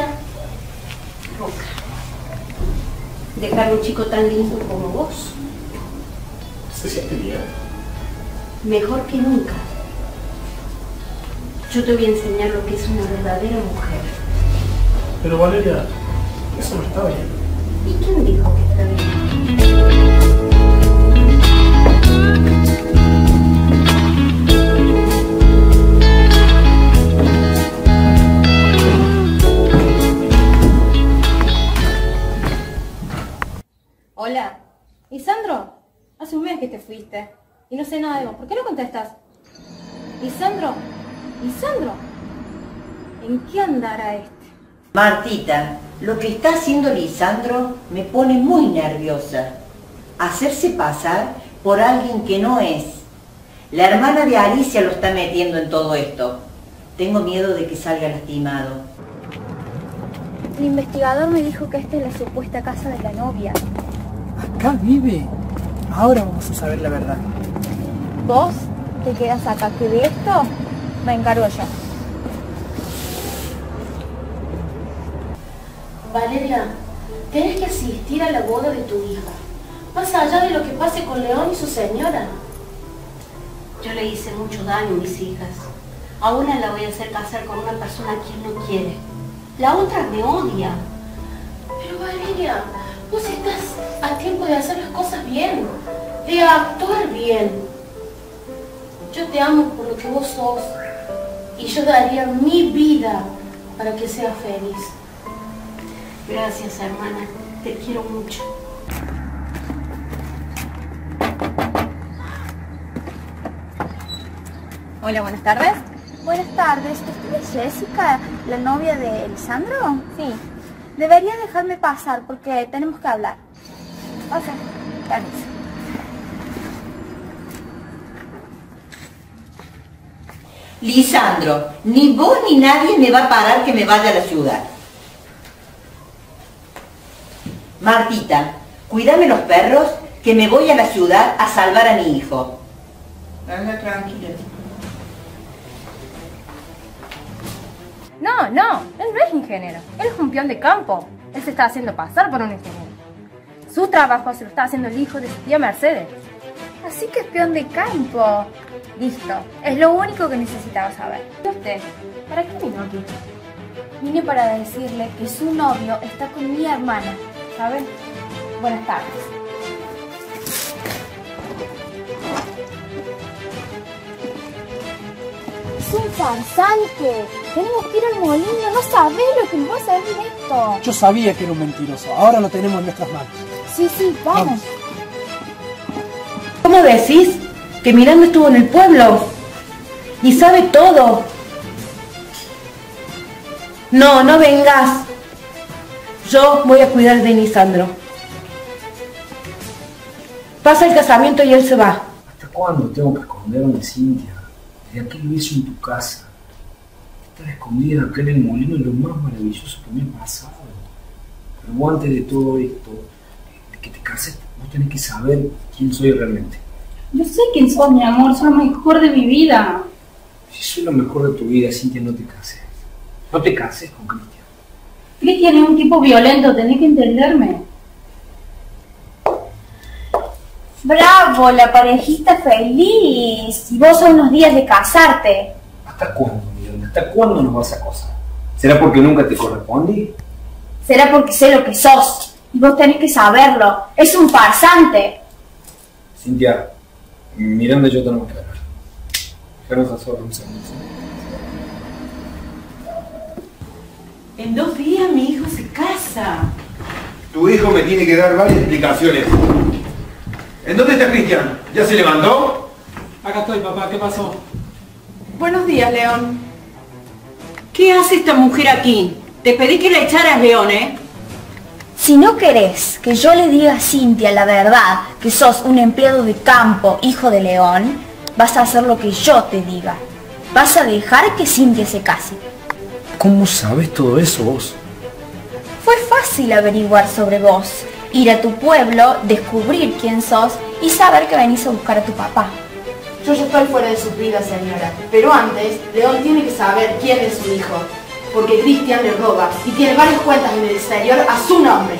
loca. Dejar a un chico tan lindo como vos. ¿Se siente bien? Mejor que nunca. Yo te voy a enseñar lo que es una verdadera mujer. Pero Valeria, eso no está bien. ¿Y quién dijo que está bien? Hola, Lisandro, hace un mes que te fuiste y no sé nada de vos, ¿por qué no contestas? Lisandro, Lisandro, ¿en qué andará este? Martita, lo que está haciendo Lisandro me pone muy nerviosa. Hacerse pasar por alguien que no es. La hermana de Alicia lo está metiendo en todo esto. Tengo miedo de que salga lastimado. El investigador me dijo que esta es la supuesta casa de la novia. Acá vive. Ahora vamos a saber la verdad. Vos te quedas acá, que de esto me encargo yo. Valeria, tenés que asistir a la boda de tu hija. Más allá de lo que pase con León y su señora. Yo le hice mucho daño a mis hijas. A una la voy a hacer casar con una persona a quien no quiere. La otra me odia. Pero Valeria, vos estás a tiempo de hacer las cosas bien, de actuar bien. Yo te amo por lo que vos sos y yo daría mi vida para que seas feliz. Gracias, hermana, te quiero mucho. Hola, buenas tardes. Buenas tardes, ¿usted es Jessica, la novia de Lisandro? Sí. Debería dejarme pasar porque tenemos que hablar. Ok, permiso. Lisandro, ni vos ni nadie me va a parar que me vaya a la ciudad. Martita, cuídame los perros que me voy a la ciudad a salvar a mi hijo. Anda tranquila. No, no, él no es ingeniero, él es un peón de campo. Él se está haciendo pasar por un ingeniero. Su trabajo se lo está haciendo el hijo de su tía Mercedes. Así que es peón de campo. Listo, es lo único que necesitaba saber. ¿Y usted? ¿Para qué vino aquí? Vine para decirle que su novio está con mi hermana, ¿saben? Buenas tardes. ¡Es un farsante! ¡Tenemos que ir al molino! ¡No sabés lo que nos va a salir esto! Yo sabía que era un mentiroso. Ahora lo tenemos en nuestras manos. Sí, sí, vamos. vamos. ¿Cómo decís que Miranda estuvo en el pueblo? Y sabe todo. No, no vengas. Yo voy a cuidar de Lisandro. Pasa el casamiento y él se va. ¿Hasta cuándo tengo que esconderme, Cintia? Desde aquel beso en tu casa. Estar escondida acá en el molino es lo más maravilloso que me ha pasado. Pero antes de todo esto, de que te cases, vos tenés que saber quién soy realmente. Yo sé quién sos, mi amor, sos lo mejor de mi vida. Si soy lo mejor de tu vida, Cintia, no te cases. No te cases con Cristian. Cristian es un tipo violento, tenés que entenderme. ¡Bravo! La parejita feliz. Y vos a unos días de casarte. ¿Hasta cuándo, Miranda? ¿Hasta cuándo nos vas a acosar? ¿Será porque nunca te correspondí? Será porque sé lo que sos. Y vos tenés que saberlo. Es un farsante. Cintia, Miranda y yo tenemos que hablar. Déjanos a solos un segundo. En dos días mi hijo se casa. Tu hijo me tiene que dar varias explicaciones. ¿En dónde está Cristian? ¿Ya se levantó? Acá estoy, papá. ¿Qué pasó? Buenos días, León. ¿Qué hace esta mujer aquí? Te pedí que la echaras, León, ¿eh? Si no querés que yo le diga a Cintia la verdad, que sos un empleado de campo, hijo de León, vas a hacer lo que yo te diga. Vas a dejar que Cintia se case. ¿Cómo sabes todo eso vos? Fue fácil averiguar sobre vos, ir a tu pueblo, descubrir quién sos y saber que venís a buscar a tu papá. Yo ya estoy fuera de su vida, señora, pero antes León tiene que saber quién es su hijo. Porque Cristian le roba y tiene varias cuentas en el exterior a su nombre.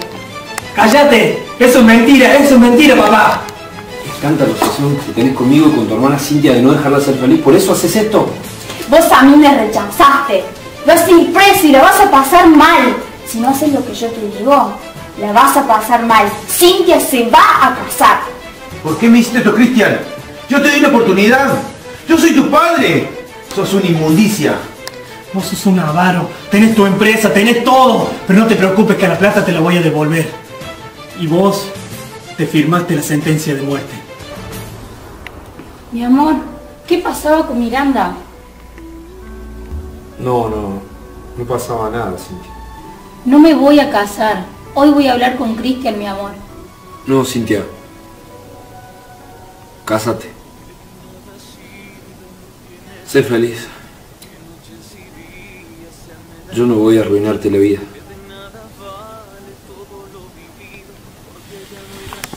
¡Cállate! ¡Eso es mentira! ¡Eso es mentira, papá! Es tanta la obsesión que tenés conmigo y con tu hermana Cintia de no dejarla ser feliz. ¿Por eso haces esto? Vos a mí me rechazaste. Vas sin precio y la vas a pasar mal. Si no haces lo que yo te digo, la vas a pasar mal. Cintia se va a casar. ¿Por qué me hiciste esto, Cristian? Yo te di la oportunidad. Yo soy tu padre. Sos una inmundicia. Vos sos un avaro, tenés tu empresa, tenés todo, pero no te preocupes que a la plata te la voy a devolver. Y vos te firmaste la sentencia de muerte. Mi amor, ¿qué pasaba con Miranda? No, no, no pasaba nada, Cintia. No me voy a casar, hoy voy a hablar con Cristian, mi amor. No, Cintia, cásate. Sé feliz. Yo no voy a arruinarte la vida.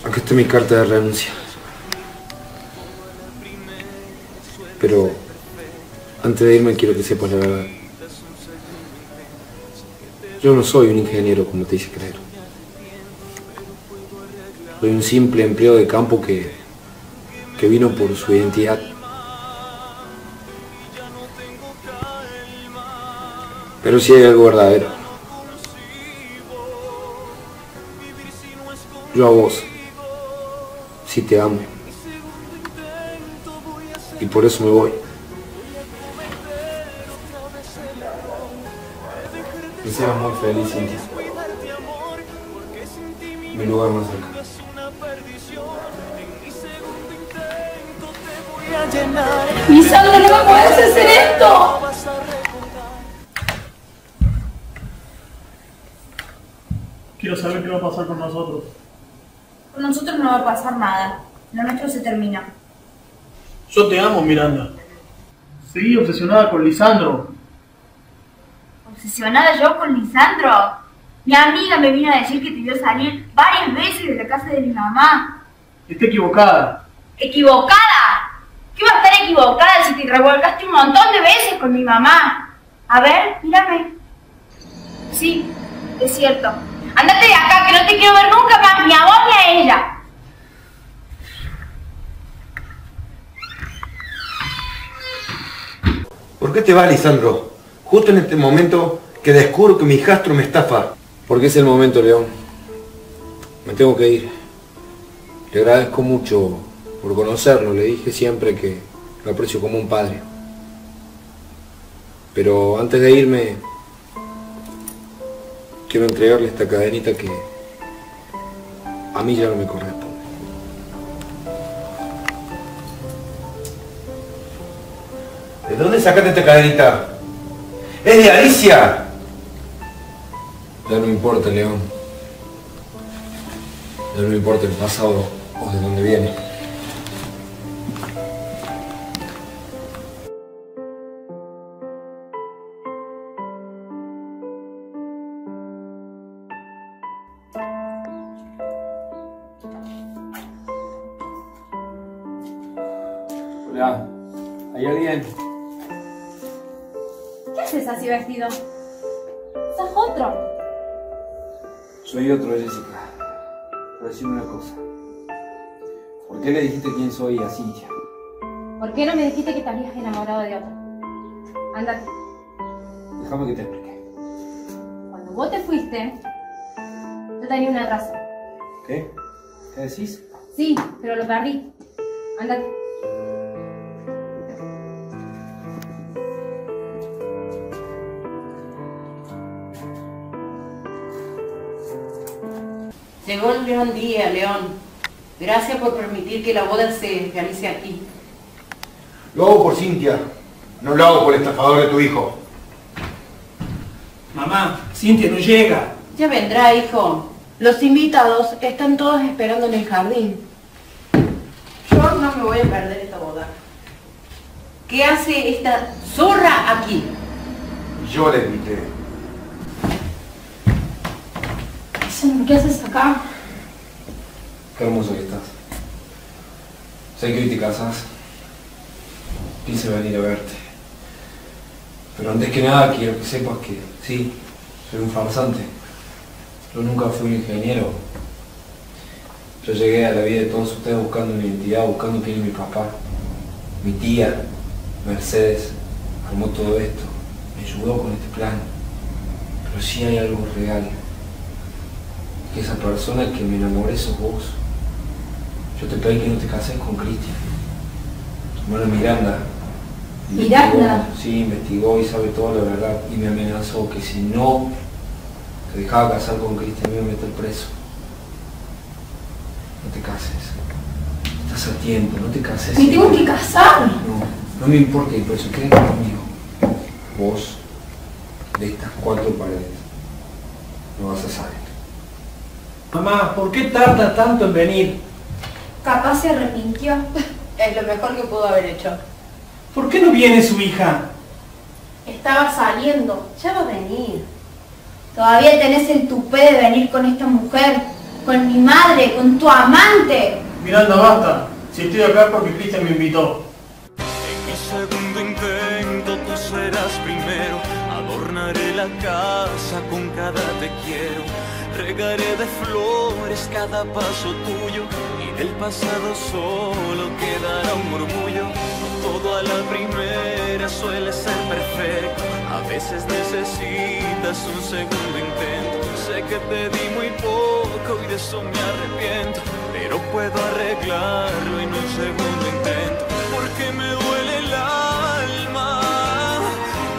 Acá está mi carta de renuncia. Pero antes de irme quiero que sepas la verdad. Yo no soy un ingeniero como te hice creer. Soy un simple empleado de campo que, que vino por su identidad. Pero sí hay algo verdadero. Yo a vos sí te amo. Y por eso me voy. Que seas muy feliz, Cintia. Mi lugar más cerca. Lisandro, no me puedes hacer esto. Quiero saber qué va a pasar con nosotros. Con nosotros no va a pasar nada. Lo nuestro se termina. Yo te amo, Miranda. Seguí obsesionada con Lisandro. ¿Obsesionada yo con Lisandro? Mi amiga me vino a decir que te vio salir varias veces de la casa de mi mamá. Está equivocada. ¿Equivocada? ¿Qué va a estar equivocada si te revolcaste un montón de veces con mi mamá? A ver, mírame. Sí, es cierto. Andate de acá, que no te quiero ver nunca más, ni a vos ni a ella. ¿Por qué te va, Lisandro? Justo en este momento que descubro que mi hijastro me estafa. Porque es el momento, León. Me tengo que ir. Le agradezco mucho por conocerlo. Le dije siempre que lo aprecio como un padre. Pero antes de irme, quiero entregarle esta cadenita que a mí ya no me corresponde. ¿De dónde sacaste esta cadenita? ¡Es de Alicia! Ya no me importa, León. Ya no me importa el pasado o de dónde viene. Hola, ¿hay alguien? ¿Qué haces así vestido? ¿Sos otro? Soy otro, Jessica. Pero decime una cosa. ¿Por qué le dijiste quién soy a Cintia? ¿Por qué no me dijiste que te habías enamorado de otro? Ándate. Déjame que te explique. Cuando vos te fuiste, yo tenía una razón. ¿Qué? ¿Qué decís? Sí, pero lo perdí. Ándate. Llegó el gran día, León. Gracias por permitir que la boda se realice aquí. Lo hago por Cintia. No lo hago por el estafador de tu hijo. Mamá, Cintia no llega. Ya vendrá, hijo. Los invitados están todos esperando en el jardín. Yo no me voy a perder esta boda. ¿Qué hace esta zorra aquí? Yo la invité. ¿Qué haces acá? Qué hermoso que estás. Sé que hoy te casas. Quise venir a verte. Pero antes que nada quiero que sepas que sí, soy un farsante. Yo nunca fui un ingeniero. Yo llegué a la vida de todos ustedes buscando mi identidad, buscando quién es mi papá. Mi tía, Mercedes, armó todo esto. Me ayudó con este plan. Pero sí hay algo real. Que esa persona que me enamoré sos vos. Yo te pedí que no te cases con Cristian. Tu hermana Miranda. ¿Miranda? Sí, investigó y sabe toda la verdad. Y me amenazó que si no te dejaba casar con Cristian, me iba a meter preso. No te cases. Estás a tiempo, no te cases. ¿Me tengo que casar? No, no me importa, pero eso quédate conmigo. Vos, de estas cuatro paredes, no vas a salir. Mamá, ¿por qué tarda tanto en venir? Capaz se arrepintió. Es lo mejor que pudo haber hecho. ¿Por qué no viene su hija? Estaba saliendo. Ya va a venir. Todavía tenés el tupé de venir con esta mujer, con mi madre, con tu amante. Miranda, basta. Si estoy acá porque Cristian me invitó. En mi segundo intento tú serás primero. Adornaré la casa con cada te quiero. Regaré de flores cada paso tuyo y del pasado solo quedará un murmullo. No todo a la primera suele ser perfecto. A veces necesitas un segundo intento. Sé que te di muy poco y de eso me arrepiento, pero puedo arreglarlo en un segundo intento. Porque me duele el alma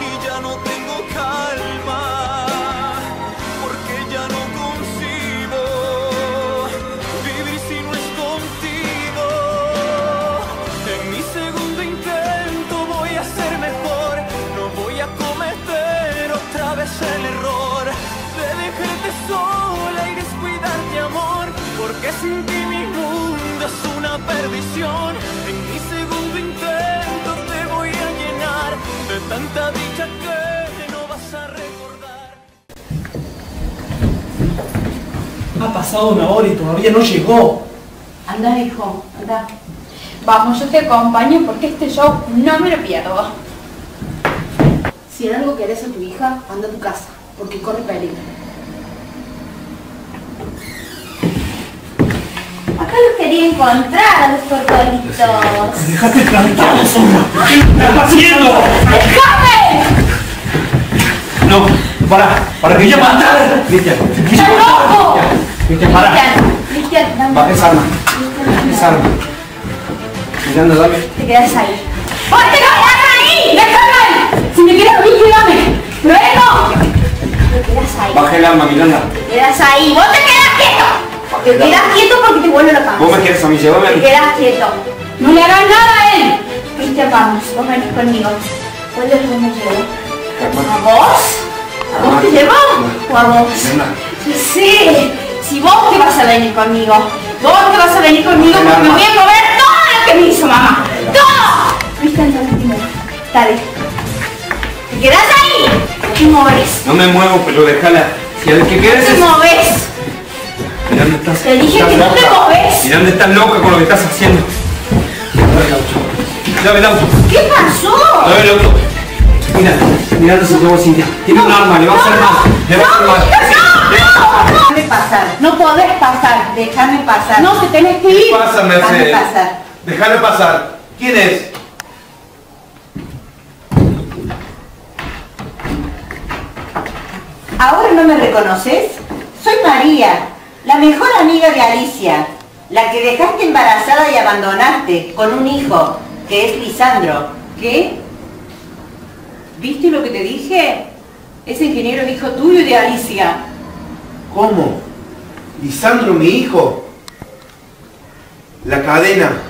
y ya no tengo calma. Sola y descuidarte amor, porque sin ti mi mundo es una perdición. En mi segundo intento te voy a llenar de tanta dicha que no vas a recordar. Ha pasado una hora y todavía no llegó. Anda, hijo, anda. Vamos, yo te acompaño porque este show no me lo pierdo. Si en algo querés a tu hija, anda a tu casa, porque corre peligro. Acá los quería encontrar, los cortolitos. ¡Déjate plantar, sombra! ¿Qué estás haciendo? ¡Déjame! No, para, para que yo matar. Cristian, Cristian, loco. Cristian, para. Cristian, dame. Baja esa arma. Esa arma. Miranda, dame. Te quedas ahí. ¡Ponte la arma ahí! ¡Déjame! Si me quieres a mí, llévame. ¡Luego! Te quedas ahí. Baja el arma, Miranda. Te quedas ahí. ¡Vos te quedas quieto! Te quedas quieto porque te vuelve la cabeza. Vos me quieres a mí, llévame. Te quedas quieto. No le hagas nada a él. Cristian, vamos, vos venís conmigo. ¿Cuál de los dos me llevo? ¿A vos? ¿Vos te llevas o a vos? Sí, si vos te vas a venir conmigo, vos te vas a venir conmigo porque me voy a comer todo lo que me hizo mamá. ¡Todo! ¿Viste entonces? Dale. ¿Te quedás ahí? ¿Te mueves? No me muevo, pero déjala. Si al que quedes... ¿Te mueves? Miranda, estás... Te dije que no te mueves. Miranda, estás loca con lo que estás haciendo. Dame el auto. ¿Qué pasó? Dame el auto. Mira, Miranda se llevó a Cintia. Tiene un arma, le va a hacer mal. Le va a hacer mal. No, no, déjame pasar. No podés pasar. Déjame pasar. No, te tenés que ir. ¿Qué pasa, Mercedes? Déjame pasar. Déjame pasar. ¿Quién es? ¿Ahora no me reconoces? Soy María, la mejor amiga de Alicia, la que dejaste embarazada y abandonaste con un hijo, que es Lisandro. ¿Qué? ¿Viste lo que te dije? Ese ingeniero es hijo tuyo y de Alicia. ¿Cómo? ¿Lisandro, mi hijo? La cadena.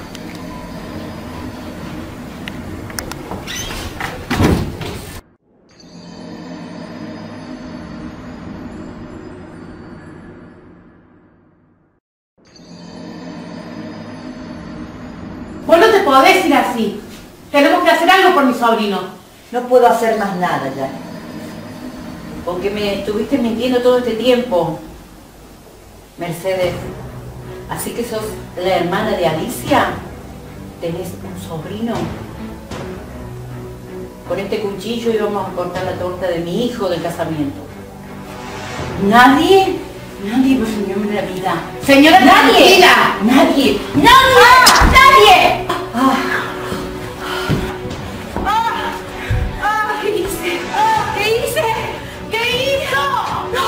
Podés ir así. Tenemos que hacer algo por mi sobrino. No puedo hacer más nada ya. Porque me estuviste mintiendo todo este tiempo. Mercedes, así que sos la hermana de Alicia. Tenés un sobrino. Con este cuchillo íbamos a cortar la torta de mi hijo del casamiento. Nadie, nadie me enseñó en la vida. Señora, nadie. Nadie. Nadie. Nadie. ¡Ah! Nadie. Ah. Ah. Ah. ¿Qué hice? Ah. ¿Qué hice? ¿Qué hizo? No.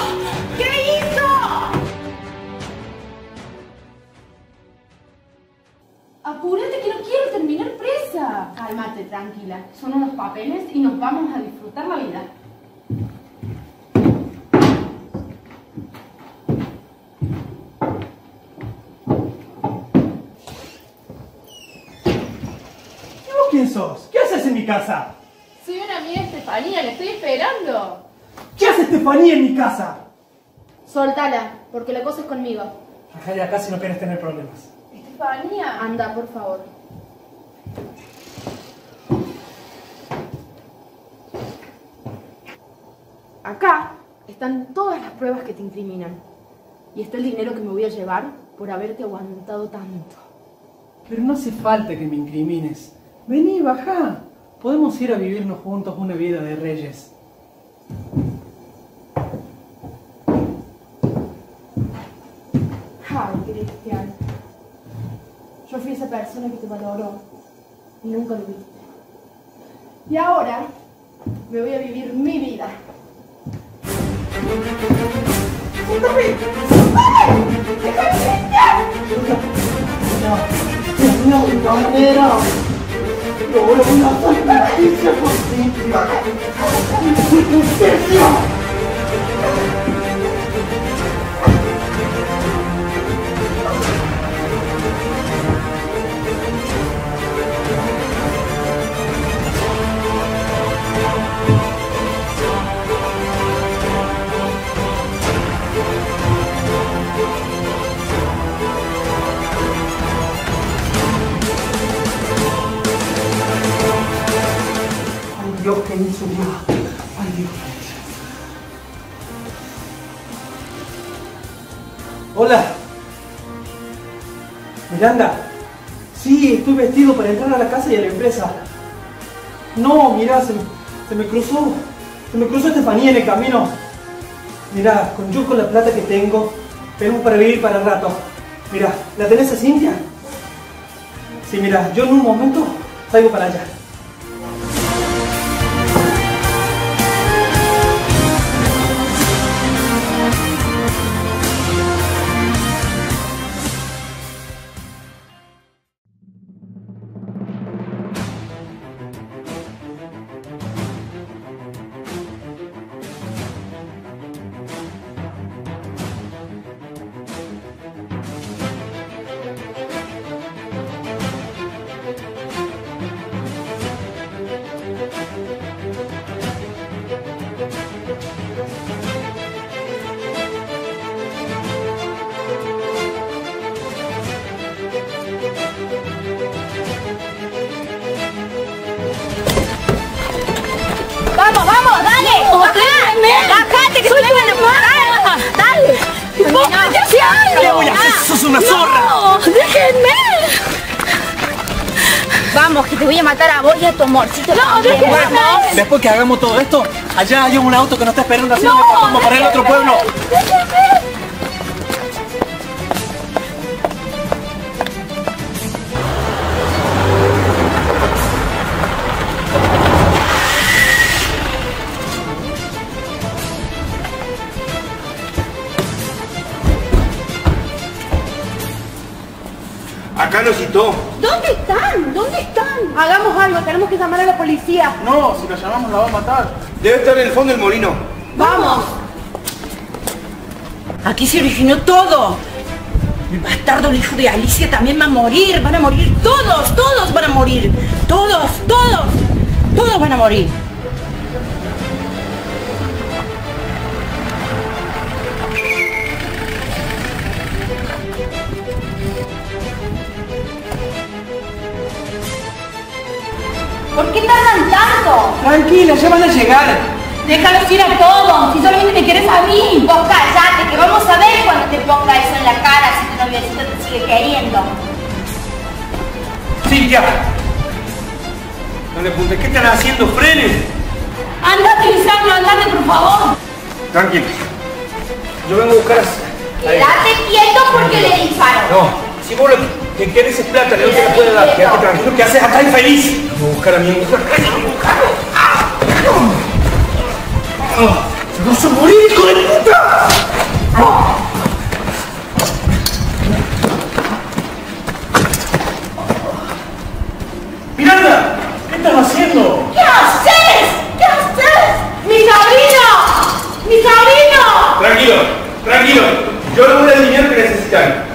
¿Qué hizo? Apúrate que no quiero terminar presa. Cálmate, tranquila. Son unos papeles y nos vamos a disfrutar la vida. ¿Qué haces en mi casa? Soy una amiga de Estefanía, la estoy esperando. ¿Qué hace Estefanía en mi casa? Soltala, porque la cosa es conmigo. Baja de acá si no quieres tener problemas. Estefanía, anda, por favor. Acá están todas las pruebas que te incriminan. Y está el dinero que me voy a llevar por haberte aguantado tanto. Pero no hace falta que me incrimines. Vení, bajá. Podemos ir a vivirnos juntos una vida de reyes. Ay, Cristian. Yo fui esa persona que te valoró y nunca lo viste. Y ahora me voy a vivir mi vida. ¡No! ¡No! ¡No! ¡No! No, no, no, no, justicia por Cintia. ¡Justicia! Dios, que me subió. Ay, Dios. Hola. Miranda. Sí, estoy vestido para entrar a la casa y a la empresa. No, mirá, se, se me cruzó. Se me cruzó Estefanía en el camino. Mirá, con yo con la plata que tengo, tengo para vivir para el rato. Mirá, ¿la tenés a Cintia? Sí, mirá, yo en un momento salgo para allá. que soy tu hermana. Dale. ¡No, ya se habla! ¡Le voy a hacer! ¡Sos una zorra! ¡No! ¡Déjenme! Vamos, que te voy a matar a vos y a tu amorcito. ¡No, déjenme! Después que hagamos todo esto, allá hay un auto que nos está esperando así como para el otro pueblo. ¡Déjenme! Acá lo citó. ¿Dónde están? ¿Dónde están? Hagamos algo, tenemos que llamar a la policía. No, si la llamamos la va a matar. Debe estar en el fondo del molino. ¡Vamos! Aquí se originó todo. El bastardo, el hijo de Alicia también va a morir. Van a morir todos, todos van a morir. Todos, todos, todos van a morir. ¿Por qué tardan tanto? Tranquila, ya van a llegar. Déjalos ir a todos, si solamente me querés a mí. Vos callate, que vamos a ver cuando te ponga eso en la cara si tu noviecito te sigue queriendo. Cintia, no le apuntes, ¿qué están haciendo? ¡Frenes! Andate, Lisandro, andate, por favor. Tranquila, yo vengo a buscar a... Quédate quieto porque le disparo. No, si vos lo... ¿Qué quieres es plata? ¿De dónde te la puede dar? Quédate tranquilo, ¿qué haces acá, infeliz? Voy a buscar a mi mujer. ¡Cállate, buscarlo! ¡Ah! ¡No se morir, hijo de puta! ¡Ah! ¡Miranda! ¿Qué estás haciendo? ¿Qué haces? ¿Qué haces? ¡Mi sobrino! ¡Mi sobrino! Tranquilo, tranquilo. Yo le doy el dinero que necesitan.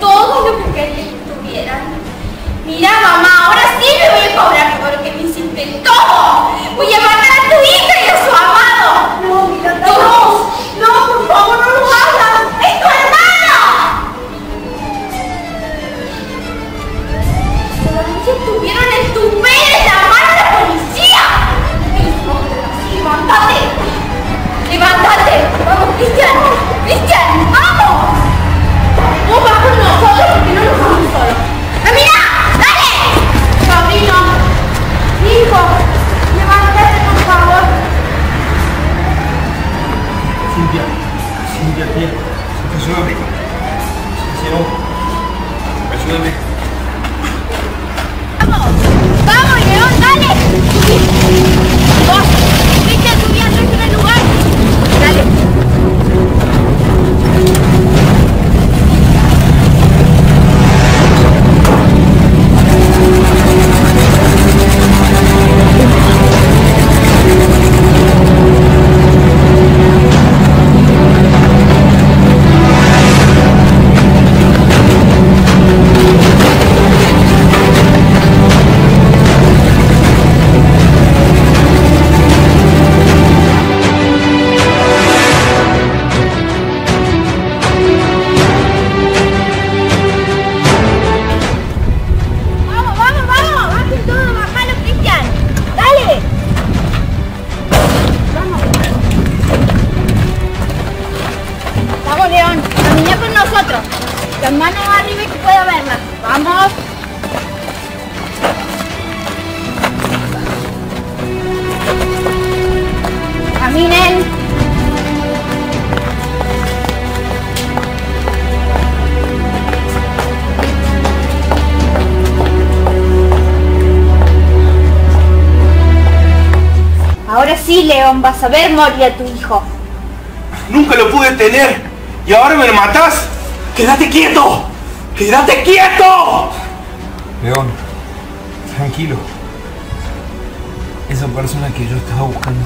Todo lo que quería que tuvieran. Mira, mamá, ahora sí me voy a cobrar por lo que me hiciste todo. Voy a matar a tu hija y a su amado. No, mira, no, no, por favor, no lo hagas. ¡Es tu hermano! Los niños estuvieron en tu mente de llamar a la policía. ¡Levántate! ¡Levántate! ¡Vamos, Cristian! ¡Cristian, vamos! ¡No vas con nosotros porque no nos vamos solos! ¡Mira! ¡Dale! ¡Sobrino! ¡Hijo! ¡Levántate, por favor! Cintia, Cintia, tía, ayúdame. Ayúdame. ¡Vamos! ¡Vamos, León! ¡Dale! ¡Vos! ¡Viste a tu vida en el lugar! ¡Dale! Vas a ver morir a tu hijo. Nunca lo pude tener. ¿Y ahora me lo matás? ¡Quédate quieto! ¡Quédate quieto! León, tranquilo. Esa persona que yo estaba buscando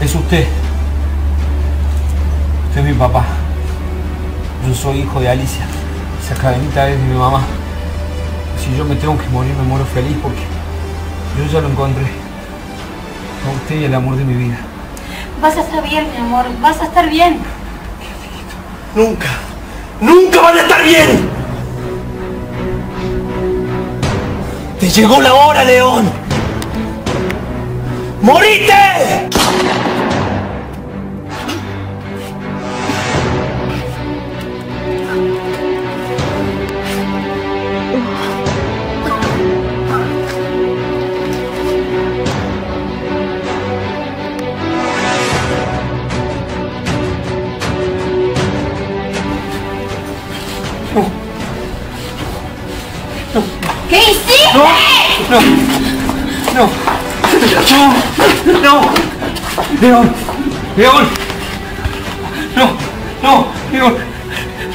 es usted. Usted es mi papá. Yo soy hijo de Alicia. Esa cadenita es de mi mamá. Si yo me tengo que morir, me muero feliz porque yo ya lo encontré. A usted y el amor de mi vida. Vas a estar bien, mi amor. Vas a estar bien. Nunca, nunca vas a estar bien. Te llegó la hora, León. ¡Morite! No, no, no, no, León, León, no, no, León,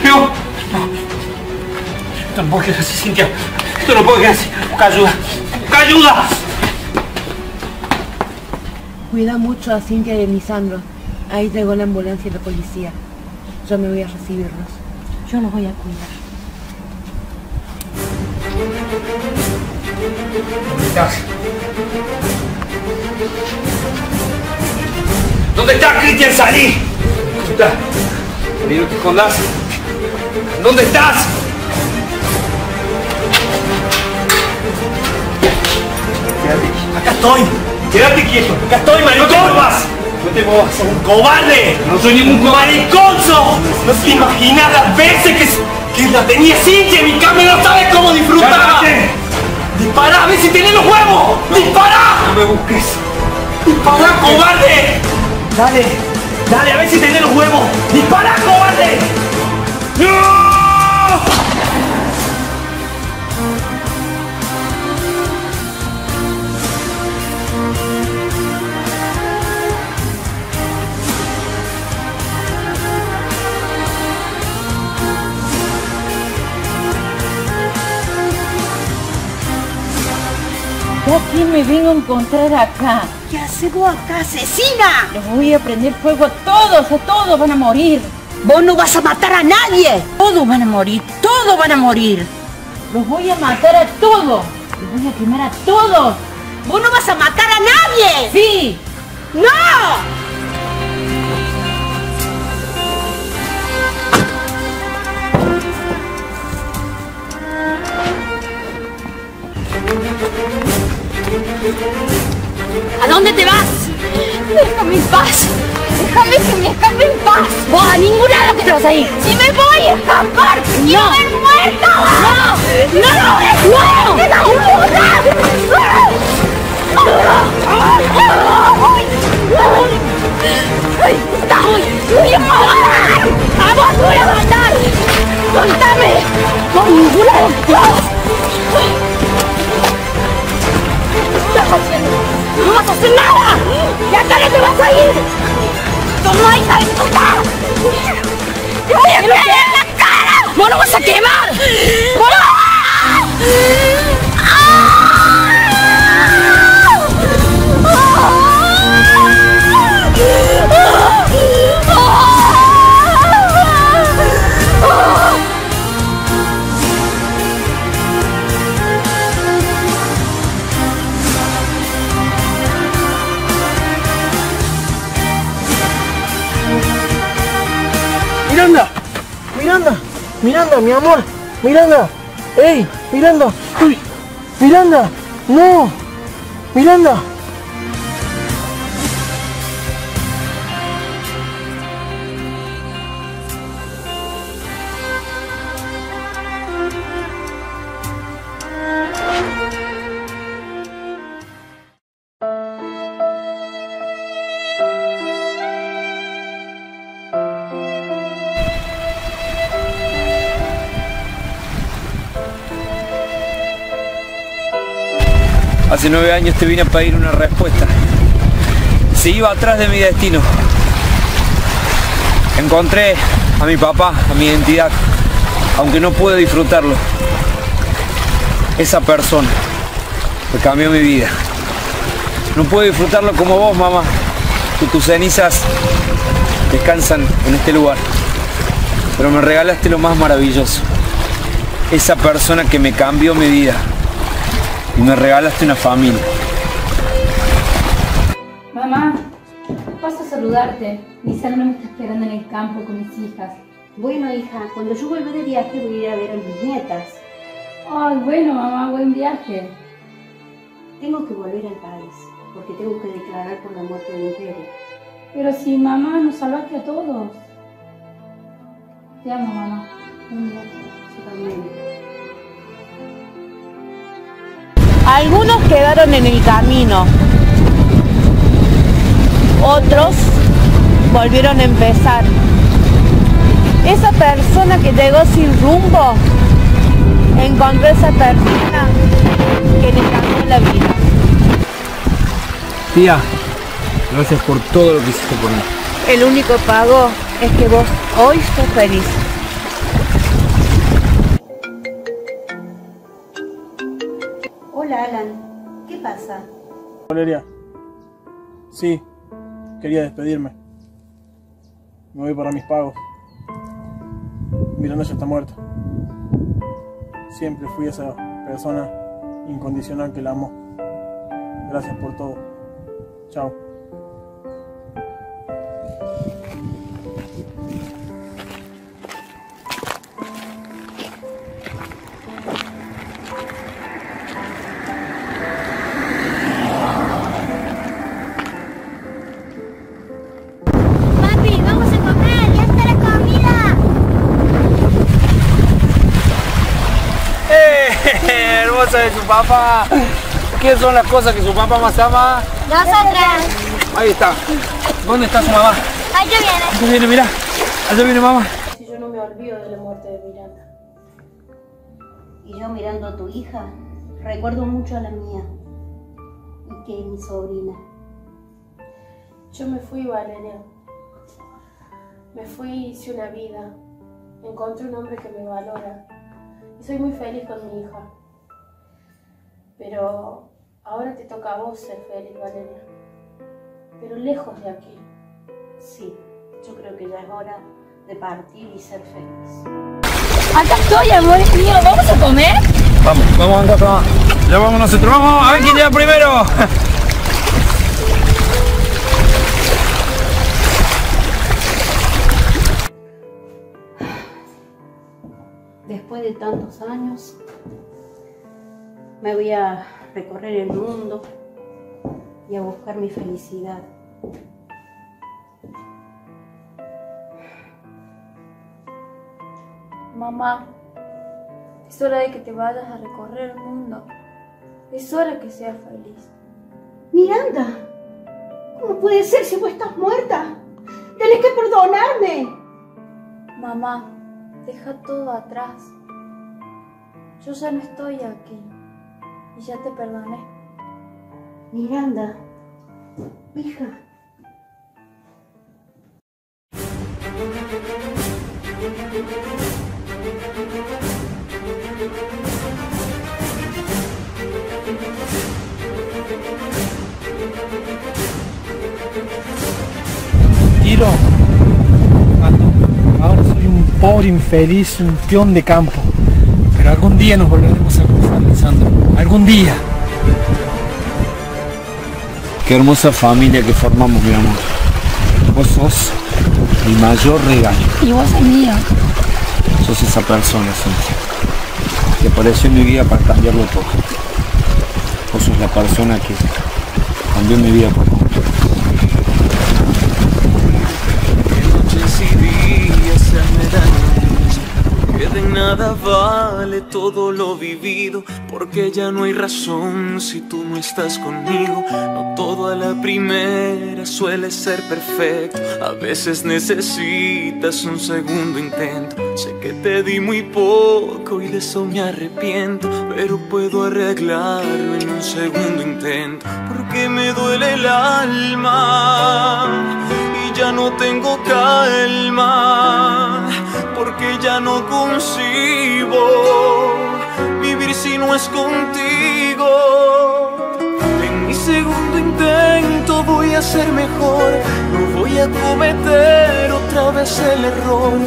León, no. Esto no puedo quedarse, Cintia. Esto no puedo quedarse. Busca ayuda, busca ayuda. Cuida mucho a Cintia y a Lisandro. Ahí llegó la ambulancia y la policía. Yo me voy a recibirlos. Yo los voy a cuidar. ¿Dónde está Cristian? Salí. ¿Dónde está? ¿Te escondás? ¿Dónde estás? Acá estoy. Quédate quieto. Acá estoy, maricón. No te muevas. No te muevas. Soy un cobarde. No soy ningún cobarde. Mariconzo. No te imaginas las veces que, que la tenía Cintia. Mi cambio no sabes cómo disfrutaba. ¡Dispará! ¡A ver si tenés los huevos! No, ¡dispará! No me busques. ¡Dispará, no cobarde! Dale, dale, a ver si tenés los huevos. ¡Dispará, cobarde! ¡No! ¿Ya quién me vengo a encontrar acá? ¿Qué haces vos acá, asesina? Les voy a prender fuego a todos, a todos van a morir. Vos no vas a matar a nadie. Todos van a morir, todos van a morir. Los voy a matar a todos. Los voy a quemar a todos. Vos no vas a matar a nadie. Sí. No. ¿A dónde te vas? Déjame en paz. Déjame que me escape en paz. Vos a ningún lado que te vas a ir. Si me voy a escapar, quiero ver muerta. No, no, no, no, no, no, ¡no vas a hacer nada! ¡Ya acá no te vas a ir! ¡Toma, hija de puta! ¡Te voy a quemar la cara! ¡Vos lo vas a quemar! ¡Vos lo... Miranda, Miranda, Miranda, mi amor, Miranda, ey, Miranda, uy, Miranda, no, Miranda. Hace nueve años te vine a pedir una respuesta. Se iba atrás de mi destino. Encontré a mi papá, a mi identidad, aunque no pude disfrutarlo. Esa persona que cambió mi vida. No pude disfrutarlo como vos, mamá, que tus cenizas descansan en este lugar. Pero me regalaste lo más maravilloso. Esa persona que me cambió mi vida. Y me regalaste una familia. Mamá, paso a saludarte. Lisandro me está esperando en el campo con mis hijas. Bueno, hija, cuando yo vuelva de viaje voy a ir a ver a mis nietas. Ay, bueno, mamá, buen viaje. Tengo que volver al país, porque tengo que declarar por la muerte de mi padre. Pero si, mamá, nos salvaste a todos. Te amo, mamá. Buen viaje. Yo también. Algunos quedaron en el camino, otros volvieron a empezar. Esa persona que llegó sin rumbo, encontró esa persona que le cambió la vida. Tía, gracias por todo lo que hiciste por mí. El único pago es que vos hoy sos feliz. Hola, Alan. ¿Qué pasa? Valeria. Sí, quería despedirme. Me voy para mis pagos. Miranda ya está muerta. Siempre fui esa persona incondicional que la amó. Gracias por todo. Chao. De su papá. ¿Qué son las cosas que su papá más ama? Nosotras. Ahí está. ¿Dónde está su mamá? Allá viene. Allá viene, mirá. Allá viene mamá. Si yo no me olvido de la muerte de Miranda. Y yo mirando a tu hija, recuerdo mucho a la mía. Y que es mi sobrina. Yo me fui, Valeria. Me fui y hice una vida. Encontré un hombre que me valora. Y soy muy feliz con mi hija. Pero ahora te toca a vos ser feliz, Valeria. Pero lejos de aquí. Sí, yo creo que ya es hora de partir y ser feliz. Acá estoy, amores míos. ¿Vamos a comer? Vamos, vamos, acá. Ya vamos nosotros. Vamos a ver quién llega primero. Después de tantos años, me voy a recorrer el mundo y a buscar mi felicidad. Mamá, es hora de que te vayas a recorrer el mundo. Es hora que seas feliz. Miranda, ¿cómo puede ser si vos estás muerta? ¡Tenés que perdonarme! Mamá, deja todo atrás. Yo ya no estoy aquí. Y ya te perdoné. Miranda, hija. Tiro. Ahora soy un pobre infeliz, un peón de campo. Pero algún día nos volveremos a cruzar, Lisandro. Algún día. Qué hermosa familia que formamos, mi amor. Vos sos mi mayor regalo. Y vos sos mío. Sos esa persona, Cintia, que apareció en mi vida para cambiarlo todo. Vos sos la persona que cambió mi vida por completo. De nada vale todo lo vivido, porque ya no hay razón si tú no estás conmigo. No todo a la primera suele ser perfecto, a veces necesitas un segundo intento. Sé que te di muy poco y de eso me arrepiento, pero puedo arreglarlo en un segundo intento. Porque me duele el alma y ya no tengo calma, porque ya no concibo vivir si no es contigo. En mi segundo intento voy a ser mejor, no voy a cometer otra vez el error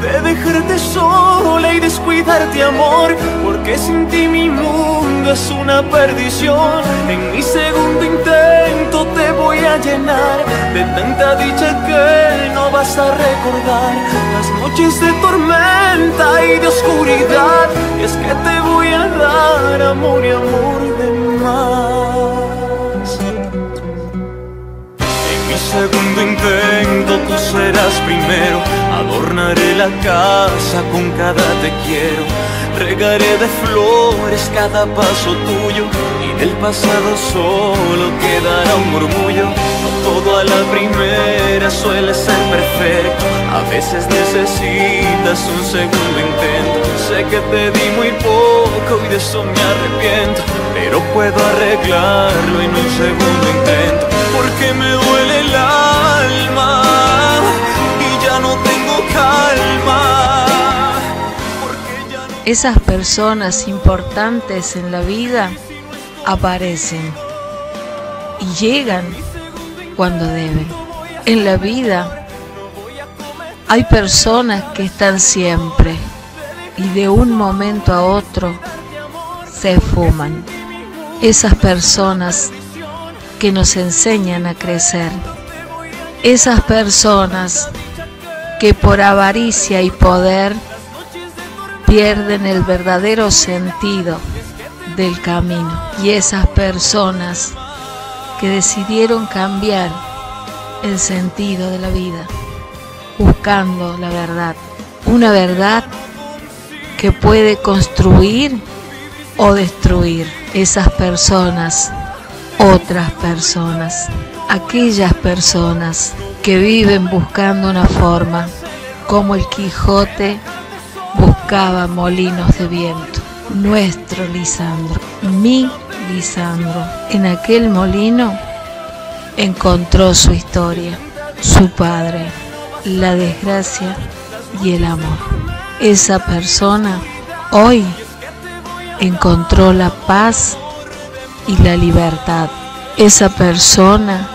de dejarte sola y descuidarte, amor, porque sin ti mi mundo es una perdición. En mi segundo intento te voy a llenar de tanta dicha que no vas a recordar, las noches de tormenta y de oscuridad, y es que te voy a dar amor y amor de más. En mi segundo intento tú serás primero, adornaré la casa con cada te quiero, regaré de flores cada paso tuyo, y del pasado solo quedará un murmullo. todo a la primera suele ser perfecto. A veces necesitas un segundo intento. Sé que te di muy poco y de eso me arrepiento, pero puedo arreglarlo en un segundo intento. Porque me duele el alma y ya no tengo calma. Esas personas importantes en la vida aparecen y llegan cuando deben. En la vida hay personas que están siempre y de un momento a otro se esfuman. Esas personas que nos enseñan a crecer. Esas personas que por avaricia y poder pierden el verdadero sentido del camino. Y esas personas que decidieron cambiar el sentido de la vida, buscando la verdad. Una verdad que puede construir o destruir. Esas personas, otras personas, aquellas personas que viven buscando una forma, como el Quijote buscaba molinos de viento. Nuestro Lisandro, mi Lisandro, en aquel molino encontró su historia, su padre, la desgracia y el amor. Esa persona hoy encontró la paz y la libertad. Esa persona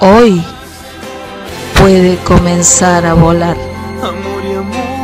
hoy puede comenzar a volar. Amor y amor.